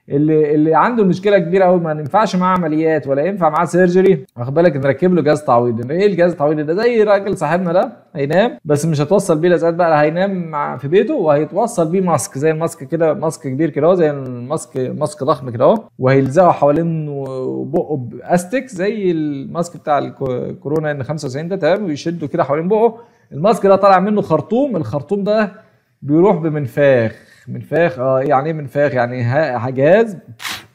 اللي اللي عنده مشكله كبيره قوي ما ينفعش معاه عمليات ولا ينفع معاه سيرجري، واخد بالك، نركب له جهاز تعويضي. ايه الجهاز التعويضي ده؟ زي راجل صاحبنا ده هينام، بس مش هتوصل بيه لازقات بقى، هينام مع في بيته وهيتوصل بيه ماسك، زي الماسك كده، ماسك كبير كده اهو، زي الماسك ماسك ضخم كده اهو، وهيلزقه حوالين بقه باستيك زي الماسك بتاع الكورونا ان خمسة وتسعين ده، تمام، ويشده كده حوالين بقه. الماسك ده طالع منه خرطوم، الخرطوم ده بيروح بمنفاخ. منفاخ اه، يعني ايه منفاخ؟ يعني ها جهاز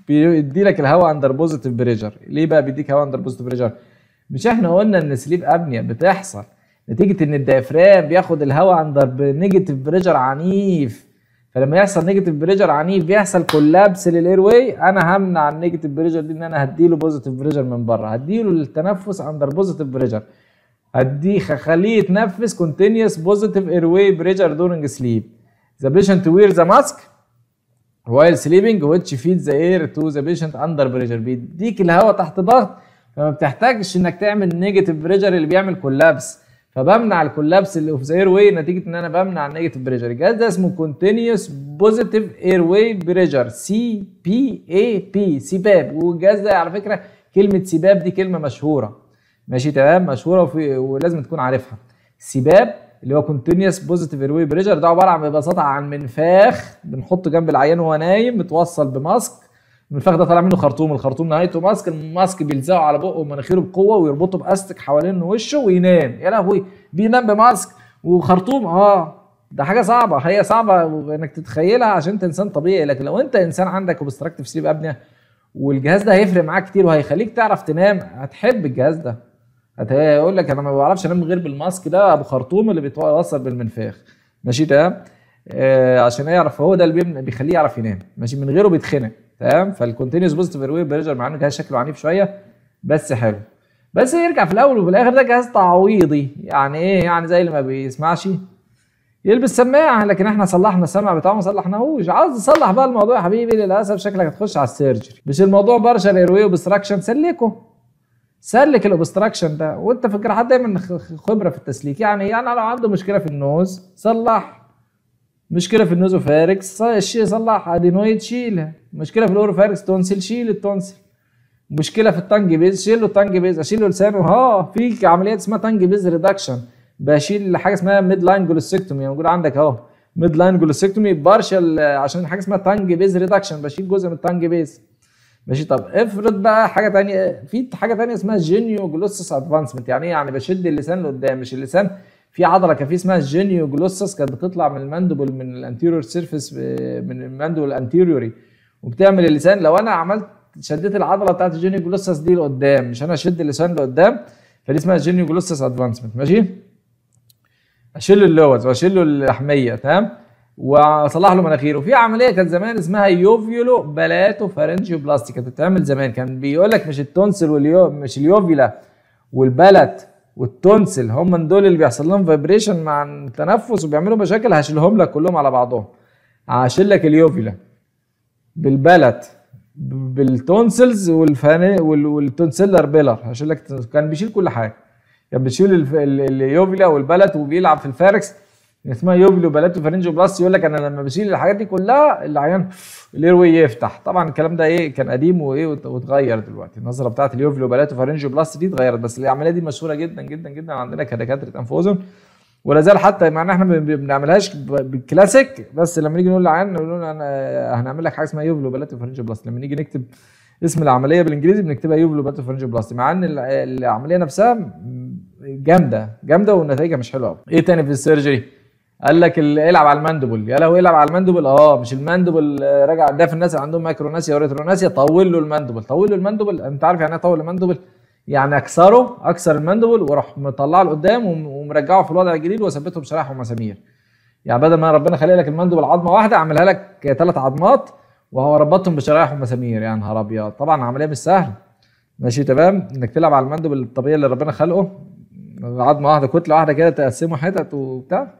بيدي لك الهواء اندر بوزيتيف بريشر. ليه بقى بيديك هواء اندر بوزيتيف بريشر؟ مش احنا قلنا ان سليب ابنيا بتحصل نتيجه ان الديافرام بياخد الهواء اندر نيجاتيف بريشر عنيف، فلما يحصل نيجاتيف بريشر عنيف بيحصل كولابس للاير واي. انا همنع النيجاتيف بريشر دي ان انا هديله بوزيتيف بريشر من بره، هديله التنفس اندر بوزيتيف بريشر، هديه خليه يتنفس كونتينيوس بوزيتيف اير واي بريشر دورنج سليب. The patient wears a mask while sleeping which feeds the air to the patient under pressure. بيديك الهواء تحت ضغط، فما بتحتاجش انك تعمل نيجاتيف بريشر اللي بيعمل كولابس، فبمنع الكولابس اللي في الاير واي نتيجه ان انا بمنع النيجاتيف بريشر. الجهاز ده اسمه كونتينيوس بوزيتيف اير واي بريشر، سي بي اي بي، سيباب. والجهاز ده على فكره كلمه سيباب دي كلمه مشهوره، ماشي تمام، مشهوره وفي ولازم تكون عارفها. سيباب اللي هو كونتينيوس بوزيتيف اير واي بريشر ده عباره عن ببساطه عن منفاخ بنحطه جنب العيان وهو نايم، متوصل بماسك، المنفاخ ده طالع منه خرطوم، الخرطوم نهايته ماسك، الماسك بيلزقه على بقه ومناخيره بقوه ويربطه باستك حوالين وشه وينام. يا لهوي، بينام بماسك وخرطوم، اه ده حاجه صعبه، هي صعبه انك تتخيلها عشان انت انسان طبيعي، لكن لو انت انسان عندك اوبستراكتيف سليب ابنيا والجهاز ده هيفرق معاك كتير وهيخليك تعرف تنام، هتحب الجهاز ده. هيقول لك انا ما بعرفش انام غير بالماسك ده ابو خرطوم اللي بيتوصل بالمنفاخ، ماشي تمام، آه عشان يعرف هو ده اللي بيخليه يعرف ينام، ماشي، من غيره بيتخنق، تمام. فالكونتينيوس بوزيتيف اير واي بريشر مع انه جهاز شكله عنيف شويه بس حلو، بس يرجع في الاول وفي الاخر ده جهاز تعويضي. يعني ايه؟ يعني زي اللي ما بيسمعش يلبس سماعه، لكن احنا صلحنا السمع بتاعه ما صلحناهوش. عاوز تصلح بقى الموضوع يا حبيبي، للاسف شكلك هتخش على السيرجري. مش الموضوع برشا اير واي وبستراكشن، سلكه سلك الاوبستراكشن ده، وانت في الجراحات دايما خبره في التسليك. يعني يعني لو عنده مشكله في النوز صلح، مشكله في النوزوفاركس صلح، ادينويد شيلها، مشكله في الاوروفاركس تونسل شيل التونسل، مشكله في التانج بيز شيل له التانج بيز، اشيل لسانه. ها في عمليات اسمها تانج بيز ريدكشن، بشيل حاجه اسمها ميد لاين جلوسكتومي، موجود عندك اهو، ميد لاين جلوسكتومي بارشل عشان حاجه اسمها تانج بيز ريدكشن، بشيل جزء من التانج بيز. ماشي، طب افرض بقى حاجه ثانيه، في حاجه ثانيه اسمها جينيو جلوسس ادفانسمنت. يعني ايه؟ يعني بشد اللسان لقدام، مش اللسان في عضله كان في اسمها الجينيو جلوسس كانت بتطلع من الماندبل من الانتيريور سيرفيس من الماندبل الانتيريوري وبتعمل اللسان. لو انا عملت شديت العضله بتاعت الجينيو جلوسس دي لقدام، مش انا اشد اللسان لقدام، فدي اسمها الجينيو جلوسس ادفانسمنت. ماشي، اشيل اللوز واشيل له اللحميه تمام واصلح له مناخيره. وفي عمليه كانت زمان اسمها يوفيولو بالاتوفارينجيوبلاستي كانت بتتعمل زمان، كان بيقول لك مش التونسل واليو مش اليوفيلا والبلت والتونسل هم من دول اللي بيحصل لهم فايبريشن مع التنفس وبيعملوا مشاكل، هشيلهم لك كلهم على بعضهم. هشيل لك اليوفيلا بالبلت بالتونسلز والفاني والتونسيلر بيلر، هشيل لك كان بيشيل كل حاجه، كان بيشيل اليوفيلا والبلت وبيلعب في الفاركس اسمها يوفيلو بالاتوفارينجوبلاستي. يقول لك انا لما بشيل الحاجات دي كلها العيان الايروي يفتح. طبعا الكلام ده ايه كان قديم وايه واتغير دلوقتي، النظره بتاعت اليوفيلو بالاتوفارينجوبلاستي دي اتغيرت، بس العمليه دي مشهوره جدا جدا جدا عندنا كدكاتره انف واذن ولا زال، حتى مع ان احنا ما بنعملهاش بالكلاسيك، بس لما نيجي نقول للعيان نقول له انا هنعمل لك حاجه اسمها يوفيلو بالاتوفارينجوبلاستي، لما نيجي نكتب اسم العمليه بالانجليزي بنكتبها يوفيلو بالاتوفارينجوبلاستي، مع ان العمليه نفسها جامده جامده والنتيجه مش حلوه. ايه تاني في السيرجري؟ قال لك العب على الماندبل، يا لهوي العب على الماندبل، اه مش الماندبل راجع. ده في الناس اللي عندهم مايكروناسيا وريتروناسيا طول له الماندبل، طول له الماندبل، انت عارف يعني ايه طول الماندبل؟ يعني اكسره، اكسر الماندبل واروح مطلعه لقدام ومرجعه في الوضع الجديد واثبته بشرايح ومسامير. يعني بدل ما ربنا خلق لك الماندبل عظمه واحده اعملها لك ثلاث عظمات وهو ربطهم بشرايح ومسامير. يعني نهار ابيض، طبعا عمليه مش سهله. ماشي تمام، انك تلعب على الماندبل الطبيعي اللي ربنا خلقه عظمه واحده كتله واحده كده تقسمه حتت وبتاع.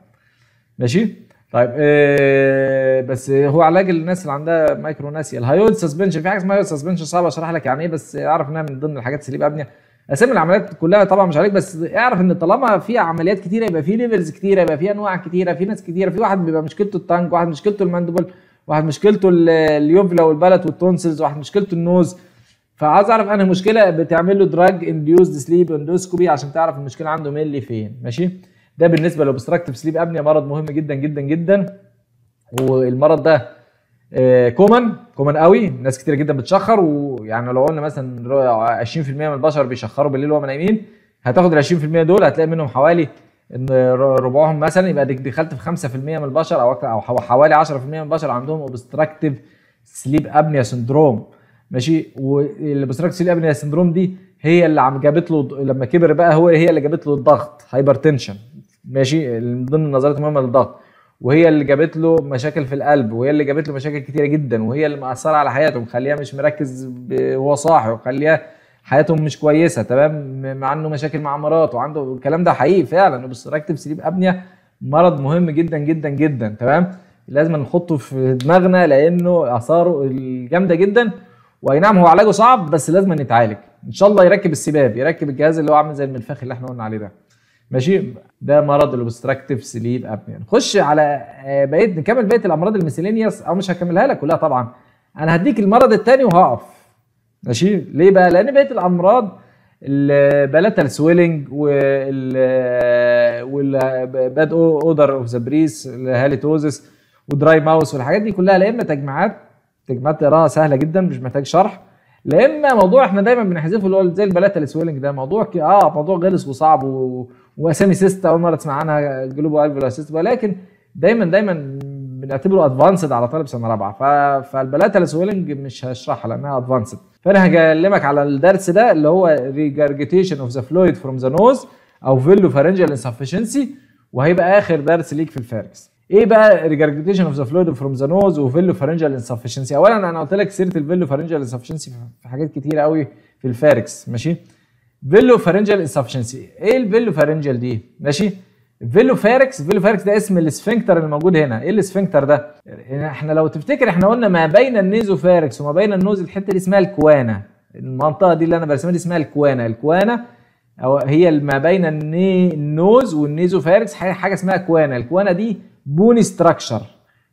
ماشي طيب إيه بس هو علاج الناس اللي عندها مايكروناسيا. الهايود سسبنشن، في حاجه اسمها هايود سسبنشن صعب اشرح لك يعني ايه، بس اعرف انها من ضمن الحاجات سليب ابنيه. اسامي العمليات كلها طبعا مش عليك، بس اعرف ان طالما في عمليات كتيره يبقى في ليفلز كتيره، يبقى في انواع كتيره، في ناس كتيره، في واحد بيبقى مشكلته التانج، واحد مشكلته الماندبل، واحد مشكلته اليوفلا والبلت والتونسلز، واحد مشكلته النوز. فعايز اعرف انهي مشكله بتعمل له دراج انديوزد سليب اندوسكوبي عشان تعرف المشكله عنده مين اللي فين. ماشي، ده بالنسبه للاوبستراكتيف سليب ابنيا، مرض مهم جدا جدا جدا، والمرض ده كومن كومن قوي، ناس كتير جدا بتشخر. ويعني لو قلنا مثلا عشرين في المية من البشر بيشخروا بالليل وهم نايمين، هتاخد ال عشرين في المية دول هتلاقي منهم حوالي ربعهم مثلا، يبقى دخلت في خمسة في المية من البشر او اكتر، او حوالي عشرة في المية من البشر عندهم اوبستراكتيف سليب ابنيا سندروم. ماشي، والاوبستراكتيف سليب ابنيا سندروم دي هي اللي عم جابت له لما كبر بقى، هو هي اللي جابت له الضغط هايبرتنشن، ماشي، من ضمن النظريات المهمه للضغط، وهي اللي جابت له مشاكل في القلب، وهي اللي جابت له مشاكل كتيره جدا، وهي اللي مأثره على حياته ومخليها مش مركز وهو صاحي ومخليها حياته مش كويسه. تمام، مع انه مشاكل مع مراته وعنده الكلام ده حقيقي فعلا. اوبستراكتيف سليب ابنيا مرض مهم جدا جدا جدا، تمام، لازم نحطه في دماغنا لانه اثاره الجامده جدا. واي نعم هو علاجه صعب بس لازم نتعالج ان شاء الله. يركب السباب، يركب الجهاز اللي هو عامل زي المنفخ اللي احنا قلنا عليه ده. ماشي، ده مرض الاوبستراكتيف سليب ابنيا. نخش على بقيه، نكمل بقيه الامراض الميسيلينيوس، او مش هكملها لك كلها طبعا، انا هديك المرض الثاني وهقف. ماشي، ليه بقى؟ لان بقيه الامراض البلاتال سويلنج والباد اودر اوف ذا بريس، الهاليتوزس ودراي ماوس والحاجات دي كلها، لا اما تجمعات تجمعات تقراها سهله جدا مش محتاج شرح، لا اما موضوع احنا دايما بنحذفه اللي هو زي البلاتال سويلنج ده، موضوع اه موضوع غلس وصعب و... واسامي سيستا اول مره تسمع عنها، جلوبو الفيولا سيستا، ولكن دايما دايما بنعتبره ادفانسد على طالب سنه رابعه. ف... فالبلاتال سويلنج مش هشرحها لانها ادفانسد، فانا هكلمك على الدرس ده اللي هو ريجارجيتيشن اوف ذا فلويد فروم ذا نوز او فيلو فارنجيال انسفشنسي، وهيبقى اخر درس ليك في الفاركس. ايه بقى ريجارجيتيشن اوف ذا فلويد فروم ذا نوز وفيلو فارنجيال انسفشنسي؟ اولا انا قلت لك سيره الفيلو فارنجيال انسفشنسي في حاجات كتيره قوي في الفاركس. ماشي، فيلو فارنجيال انسفشنسي، ايه الفيلو فارنجيال دي؟ ماشي، فيلو فاركس، فيلو فاركس ده اسم الاسفنكتر اللي موجود هنا. ايه الاسفنكتر ده؟ احنا لو تفتكر احنا قلنا ما بين النيزو فاركس وما بين النوز الحته دي اسمها الكوانه، المنطقه دي اللي انا برسمها دي اسمها الكوانه. الكوانه او هي ما بين النوز والنيزو فاركس حاجه اسمها كوانه. الكوانه دي بوني ستراكشر،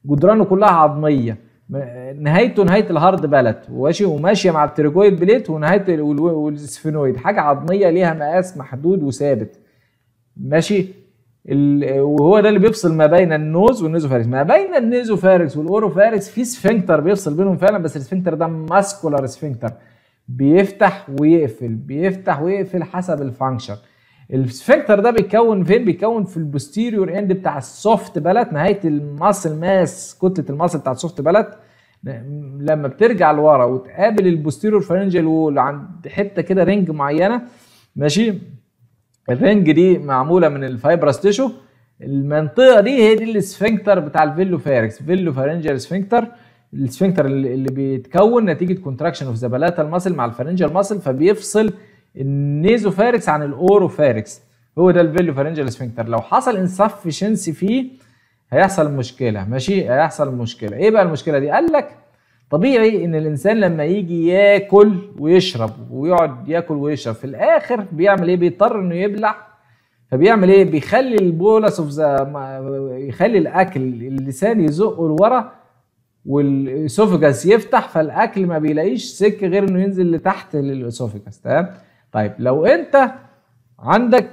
جدرانه كلها عظميه، نهايته نهايه الهارد بالت ماشي، وماشيه مع التريكويد بليت ونهايه والسفينويد، حاجه عظميه ليها مقاس محدود وثابت. ماشي، وهو ده اللي بيفصل ما بين النوز والنيزوفاركس. ما بين النيزوفاركس والاوروفاركس في سفنكتر بيفصل بينهم فعلا، بس السفنكتر ده ماسكولار سفنكتر، بيفتح ويقفل بيفتح ويقفل حسب الفانكشن. السفنكتر ده بيتكون فين؟ بيتكون في البوستيريور اند بتاع السوفت بالات، نهايه الماسل ماس، كتله الماسل بتاعت السوفت بالات لما بترجع لورا وتقابل البوستيريور فارنجيال وول عند حته كده رينج معينه، ماشي؟ الرينج دي معموله من الفايبرس تيشو، المنطقه دي هي دي السفنكتر بتاع الفيلو فاركس، فيلو فارنجيال سفنكتر، السفنكتر اللي بيتكون نتيجه كونتراكشن اوف ذا بالاتال ماسل مع الفارنجيال ماسل، فبيفصل النيزو فاركس عن الاورو فاركس، هو ده الفيلو فارنجيال سفنكتر. لو حصل انسفشنسي فيه هيحصل مشكله، ماشي؟ هيحصل مشكله. ايه بقى المشكله دي؟ قال لك طبيعي ان الانسان لما يجي ياكل ويشرب ويقعد ياكل ويشرب في الاخر بيعمل ايه؟ بيضطر انه يبلع، فبيعمل ايه؟ بيخلي البولس اوف يخلي الاكل اللسان يزقه لورا والاسوفجاس يفتح، فالاكل ما بيلاقيش سك غير انه ينزل لتحت للاسوفجاس، تمام؟ طيب لو انت عندك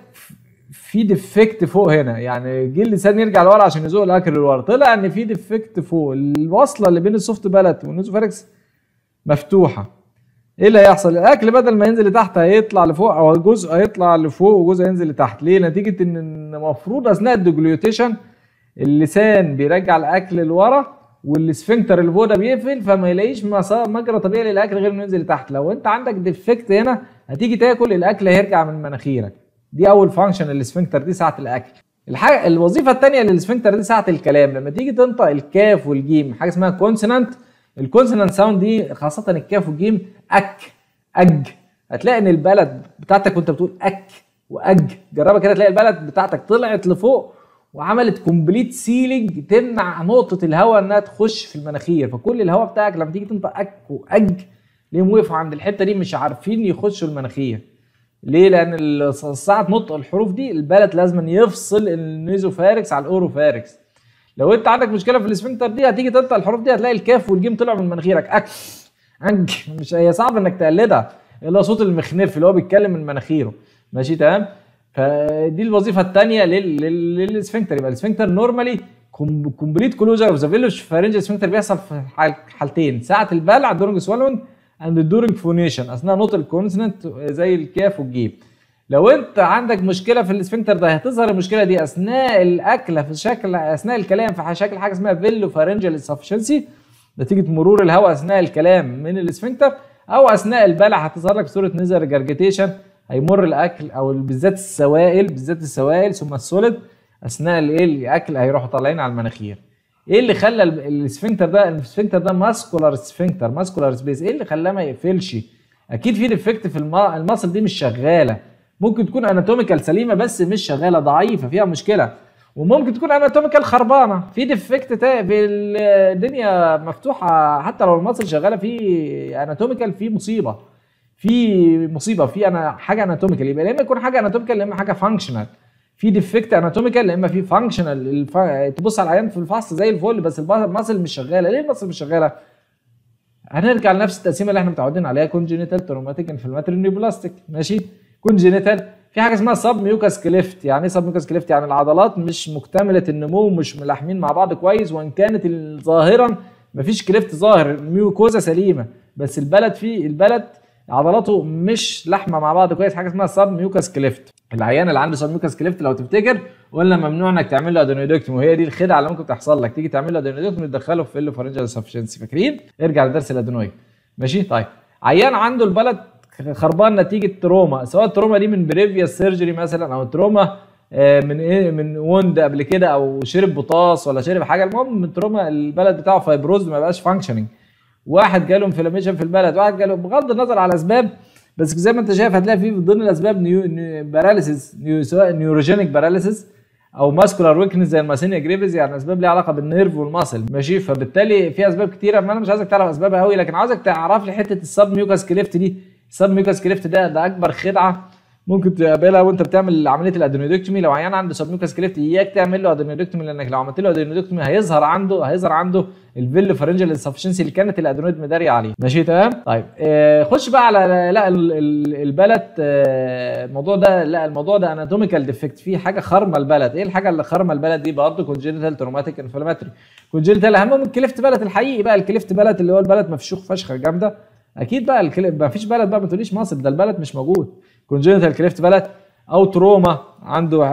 في ديفكت فوق هنا، يعني جه اللسان يرجع لورا عشان يزوق الاكل لورا، طلع ان في ديفكت فوق الوصله اللي بين السوفت بالات والنيزوفاركس مفتوحه، ايه اللي هيحصل؟ الاكل بدل ما ينزل لتحت هيطلع لفوق، او جزء هيطلع لفوق وجزء ينزل لتحت. ليه؟ نتيجه ان المفروض اثناء الديجلوتيشن اللسان بيرجع الاكل لورا والسفنكتر اللي فوق ده بيقفل، فما يلاقيش مجرى طبيعي للاكل غير انه ينزل لتحت. لو انت عندك ديفكت هنا هتيجي تاكل الاكل هيرجع من مناخيرك، دي اول فانكشن للسفنكتر دي ساعه الاكل. الحاجه الوظيفه الثانيه للسفنكتر دي ساعه الكلام، لما تيجي تنطق الكاف والجيم، حاجه اسمها كونسونانت، الكونسونانت ساوند دي خاصه الكاف والجيم اك اج، هتلاقي ان البلد بتاعتك وانت بتقول اك واج، جربها كده تلاقي البلد بتاعتك طلعت لفوق وعملت كومبليت سيلنج تمنع نقطه الهواء انها تخش في المناخير، فكل الهواء بتاعك لما تيجي تنطق اك واج ليهم وقفوا عند الحته دي مش عارفين يخشوا المناخير. ليه؟ لان ساعه نطق الحروف دي البلد لازم يفصل النيزوفاركس على الاوروفاركس. لو انت عندك مشكله في الاسفنكتر دي هتيجي تنطق الحروف دي هتلاقي الكاف والجيم طلعوا من مناخيرك، اك انج، مش هي صعب انك تقلدها الا صوت المخنرف اللي هو بيتكلم من مناخيره، ماشي؟ تمام؟ فدي الوظيفه الثانيه للاسفنكتر. يبقى الاسفنكتر نورمالي كومبليت كلوجر اوف ذا فيلوس فارنج اسفنكتر بيحصل في حالتين، ساعه البلع دورنج سوالون اند دورينج فونيشن اثناء نطق الكونسونانت زي الكاف والجيب. لو انت عندك مشكله في الاسفنكتر ده هتظهر المشكله دي اثناء الاكله في شكل اثناء الكلام في شكل حاجه اسمها فيلو فارنجيال انسفشنسي نتيجه مرور الهواء اثناء الكلام من الاسفنكتر، او اثناء البلع هتظهر لك بصوره نزر جرجيتيشن، هيمر الاكل او بالذات السوائل بالذات السوائل ثم السوليد اثناء الايه الاكل هيروحوا طالعين على المناخير. ايه اللي خلى الاسفنكتر ده الاسفنكتر ده ماسكولار اسفنكتر ماسكولار سبيس، ايه اللي خلاه ما يقفلش؟ اكيد في ديفكت في الماسل دي مش شغاله، ممكن تكون اناتوميكال سليمه بس مش شغاله، ضعيفه فيها مشكله، وممكن تكون اناتوميكال خربانه في ديفكت الدنيا مفتوحه، حتى لو الماسل شغاله في اناتوميكال في مصيبه في مصيبه في انا حاجه اناتوميكال. يبقى يا اما يكون حاجه اناتوميكال يا اما حاجه فانكشنال، في ديفكت اناتوميكال يا اما في فانكشنال. الف... تبص على العيان في الفحص زي الفل بس الماسل مش شغاله. ليه الماسل مش شغاله؟ هنرجع لنفس التقسيمه اللي احنا متعودين عليها، كونجينيتال تروماتيك انفلاماتوري نيوبلاستيك، ماشي؟ كونجينيتال في حاجه اسمها سب ميوكاس كليفت. يعني ايه سب ميوكاس كليفت؟ يعني العضلات مش مكتمله النمو ومش ملاحمين مع بعض كويس، وان كانت ظاهرا مفيش كليفت ظاهر، الميوكوزا سليمه بس البلد فيه البلد عضلاته مش لحمه مع بعض كويس، حاجه اسمها سب ميوكاس كليفت. العيان اللي عنده سب ميوكس كليفت لو تفتكر قلنا ممنوع انك تعمل له ادينويدكتومي، وهي دي الخدعه اللي ممكن تحصل لك، تيجي تعمل له ادينويدكتومي تدخله في الفارنجيال سفشنسي، فاكرين؟ ارجع لدرس الادينويد، ماشي؟ طيب عيان عنده البلد خربان نتيجه تروما، سواء التروما دي من بريفيوس سيرجري مثلا او تروما من ايه من وند قبل كده، او شرب بطاس ولا شرب حاجه، المهم من تروما البلد بتاعه فايبروز ما بقاش فانكشننج. واحد جاله انفلاميشن في البلد، واحد جاله بغض النظر على الاسباب، بس زي ما انت شايف هتلاقي في ضمن الاسباب نيو باراليسيس نيو سواء نيوروجينيك باراليسيس او ماسكولار ويكنس زي الماسينيا جريفز، يعني اسباب ليها علاقه بالنيرف والماسل، ماشي؟ فبالتالي في اسباب كتيره، ما انا مش عايزك تعرف اسبابها قوي لكن عايزك تعرف لي حته السب ميوكاس كليفت دي. السب ميوكاس كليفت ده ده اكبر خدعه ممكن تقابلها وانت بتعمل عمليه الادينويدكتومي. لو عيان عنده سب ميوكاس كليفت اياك تعمل له ادينويدكتومي، لانك لو عملت له ادينويدكتومي هيظهر عنده هيظهر عنده الفيلو فارنجيال انسفشنسي اللي كانت الادينويد مداريه عليه، ماشي؟ تمام؟ طيب آه خش بقى على لا البلد، آه الموضوع ده لا الموضوع ده اناتوميكال ديفكت، في حاجه خرمه البلد. ايه الحاجه اللي خرمه البلد دي؟ برضه كونجنتال تروماتيك انفلاماتري. كونجنتال اهم من الكليفت بلد الحقيقي بقى، الكليفت بلد اللي هو البلد مفشوخ فشخه جامده اكيد بقى، ما فيش بلد بقى ما تقوليش مصر، ده البلد مش موجود. كونجنتال كليفت بلد او تروما عنده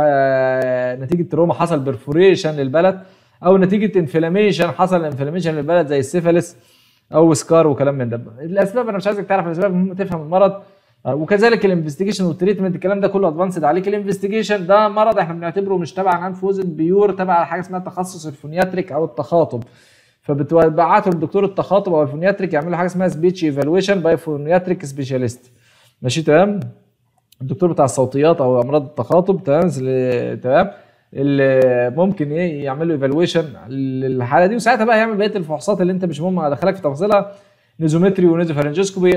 نتيجه تروما حصل برفوريشن للبلد، او نتيجه انفلاميشن حصل انفلاميشن للبلد زي السيفاليس او سكار وكلام من ده. الاسباب انا مش عايزك تعرف الاسباب، تفهم المرض، وكذلك الانفستيجيشن والتريتمنت. الكلام ده كله ادفانسد عليك. الانفستيجيشن ده مرض احنا بنعتبره مش تبع انفوزن بيور، تبع حاجه اسمها تخصص الفونياتريك او التخاطب، فبتبعته لدكتور التخاطب او الفونياتريك يعمل له حاجه اسمها سبيتش ايفالويشن باي فونياتريك سبيشاليست. ماشي تمام؟ الدكتور بتاع الصوتيات او امراض التخاطب. تمام تمام. اللي ممكن ايه يعمل له ايفالويشن للحاله دي، وساعتها بقى يعمل بقيه الفحوصات اللي انت مش مهم ادخلك في تفاصيلها، نيزومتري ونيزوفارنجوسكوبي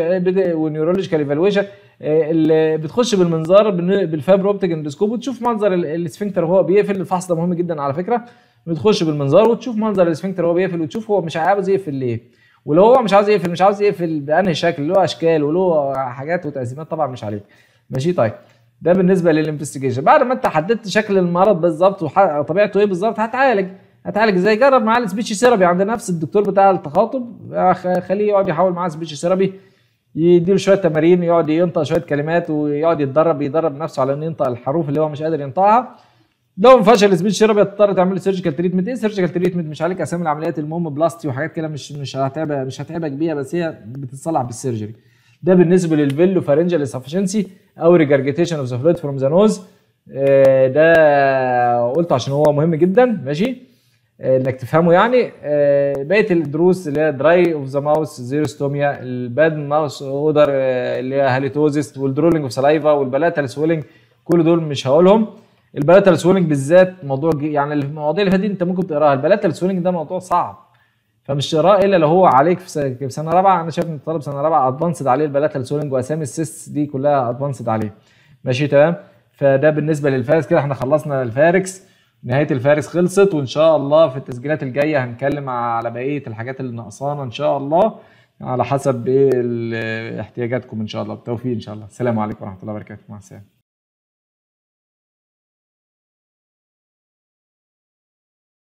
ونيورولوجيكال ايفالويشن. اللي بتخش بالمنظار بالفايبر اوبتيك اندوسكوب وتشوف منظر الاسفنكتر وهو بيقفل. الفحص ده مهم جدا على فكره. بتخش بالمنظار وتشوف منظر الاسفنكتر وهو بيقفل، وتشوف هو مش عاوز يقفل ليه، ولو هو مش عاوز يقفل مش عاوز يقفل بانهي شكل. له اشكال وله حاجات وتقسيمات طبعا مش عليك. ماشي طيب، ده بالنسبه للانفستيجيشن. بعد ما انت حددت شكل المرض بالظبط وطبيعته ايه بالظبط، هتعالج. هتعالج ازاي؟ جرب معاه السبيتش ثيرابي عند نفس الدكتور بتاع التخاطب، خليه يقعد يحاول معاه سبيتش ثيرابي، يديله شويه تمارين، يقعد ينطق شويه كلمات، ويقعد يتدرب يدرب نفسه على انه ينطق الحروف اللي هو مش قادر ينطقها. لو ما فشل السبيتش ثيرابي هتضطر تعمل له سيرجيكال تريتمنت. ايه سيرجيكال تريتمنت؟ مش عليك اسامي العمليات، المهم بلاستي وحاجات كده مش مش هتعبك مش هتعبك بيها، بس هي بتتصلح بالسيرجري. ده بالنسبه للفيلو فارنجال اسفشنسي او ريجارجيتيشن اوف ذا فلويد فروم ذا نوز. ده قلته عشان هو مهم جدا، ماشي انك تفهمه يعني. بقيه الدروس اللي هي دراي اوف ذا ماوس، زيروستوميا، الباد ماوس اودر اللي هي هاليتوزيس، والدرولينج اوف سلايفا، والبلاتال سويلنج، كل دول مش هقولهم. البلاتال سويلنج بالذات موضوع يعني المواضيع اللي فاتت دي انت ممكن تقراها. البلاتال سويلنج ده موضوع صعب، فمش تقراه الا لو هو عليك في سنه رابعه. انا شايف ان الطالب سنه رابعه ادفانسد عليه البلاتال سويلنج، واسامي السيس دي كلها ادفانسد عليه. ماشي تمام؟ فده بالنسبه للفارس. كده احنا خلصنا الفاركس، نهايه الفارس خلصت، وان شاء الله في التسجيلات الجايه هنتكلم على بقيه الحاجات اللي ناقصانا ان شاء الله، على حسب ايه احتياجاتكم ان شاء الله. بالتوفيق ان شاء الله. السلام عليكم ورحمه الله وبركاته. مع السلامه.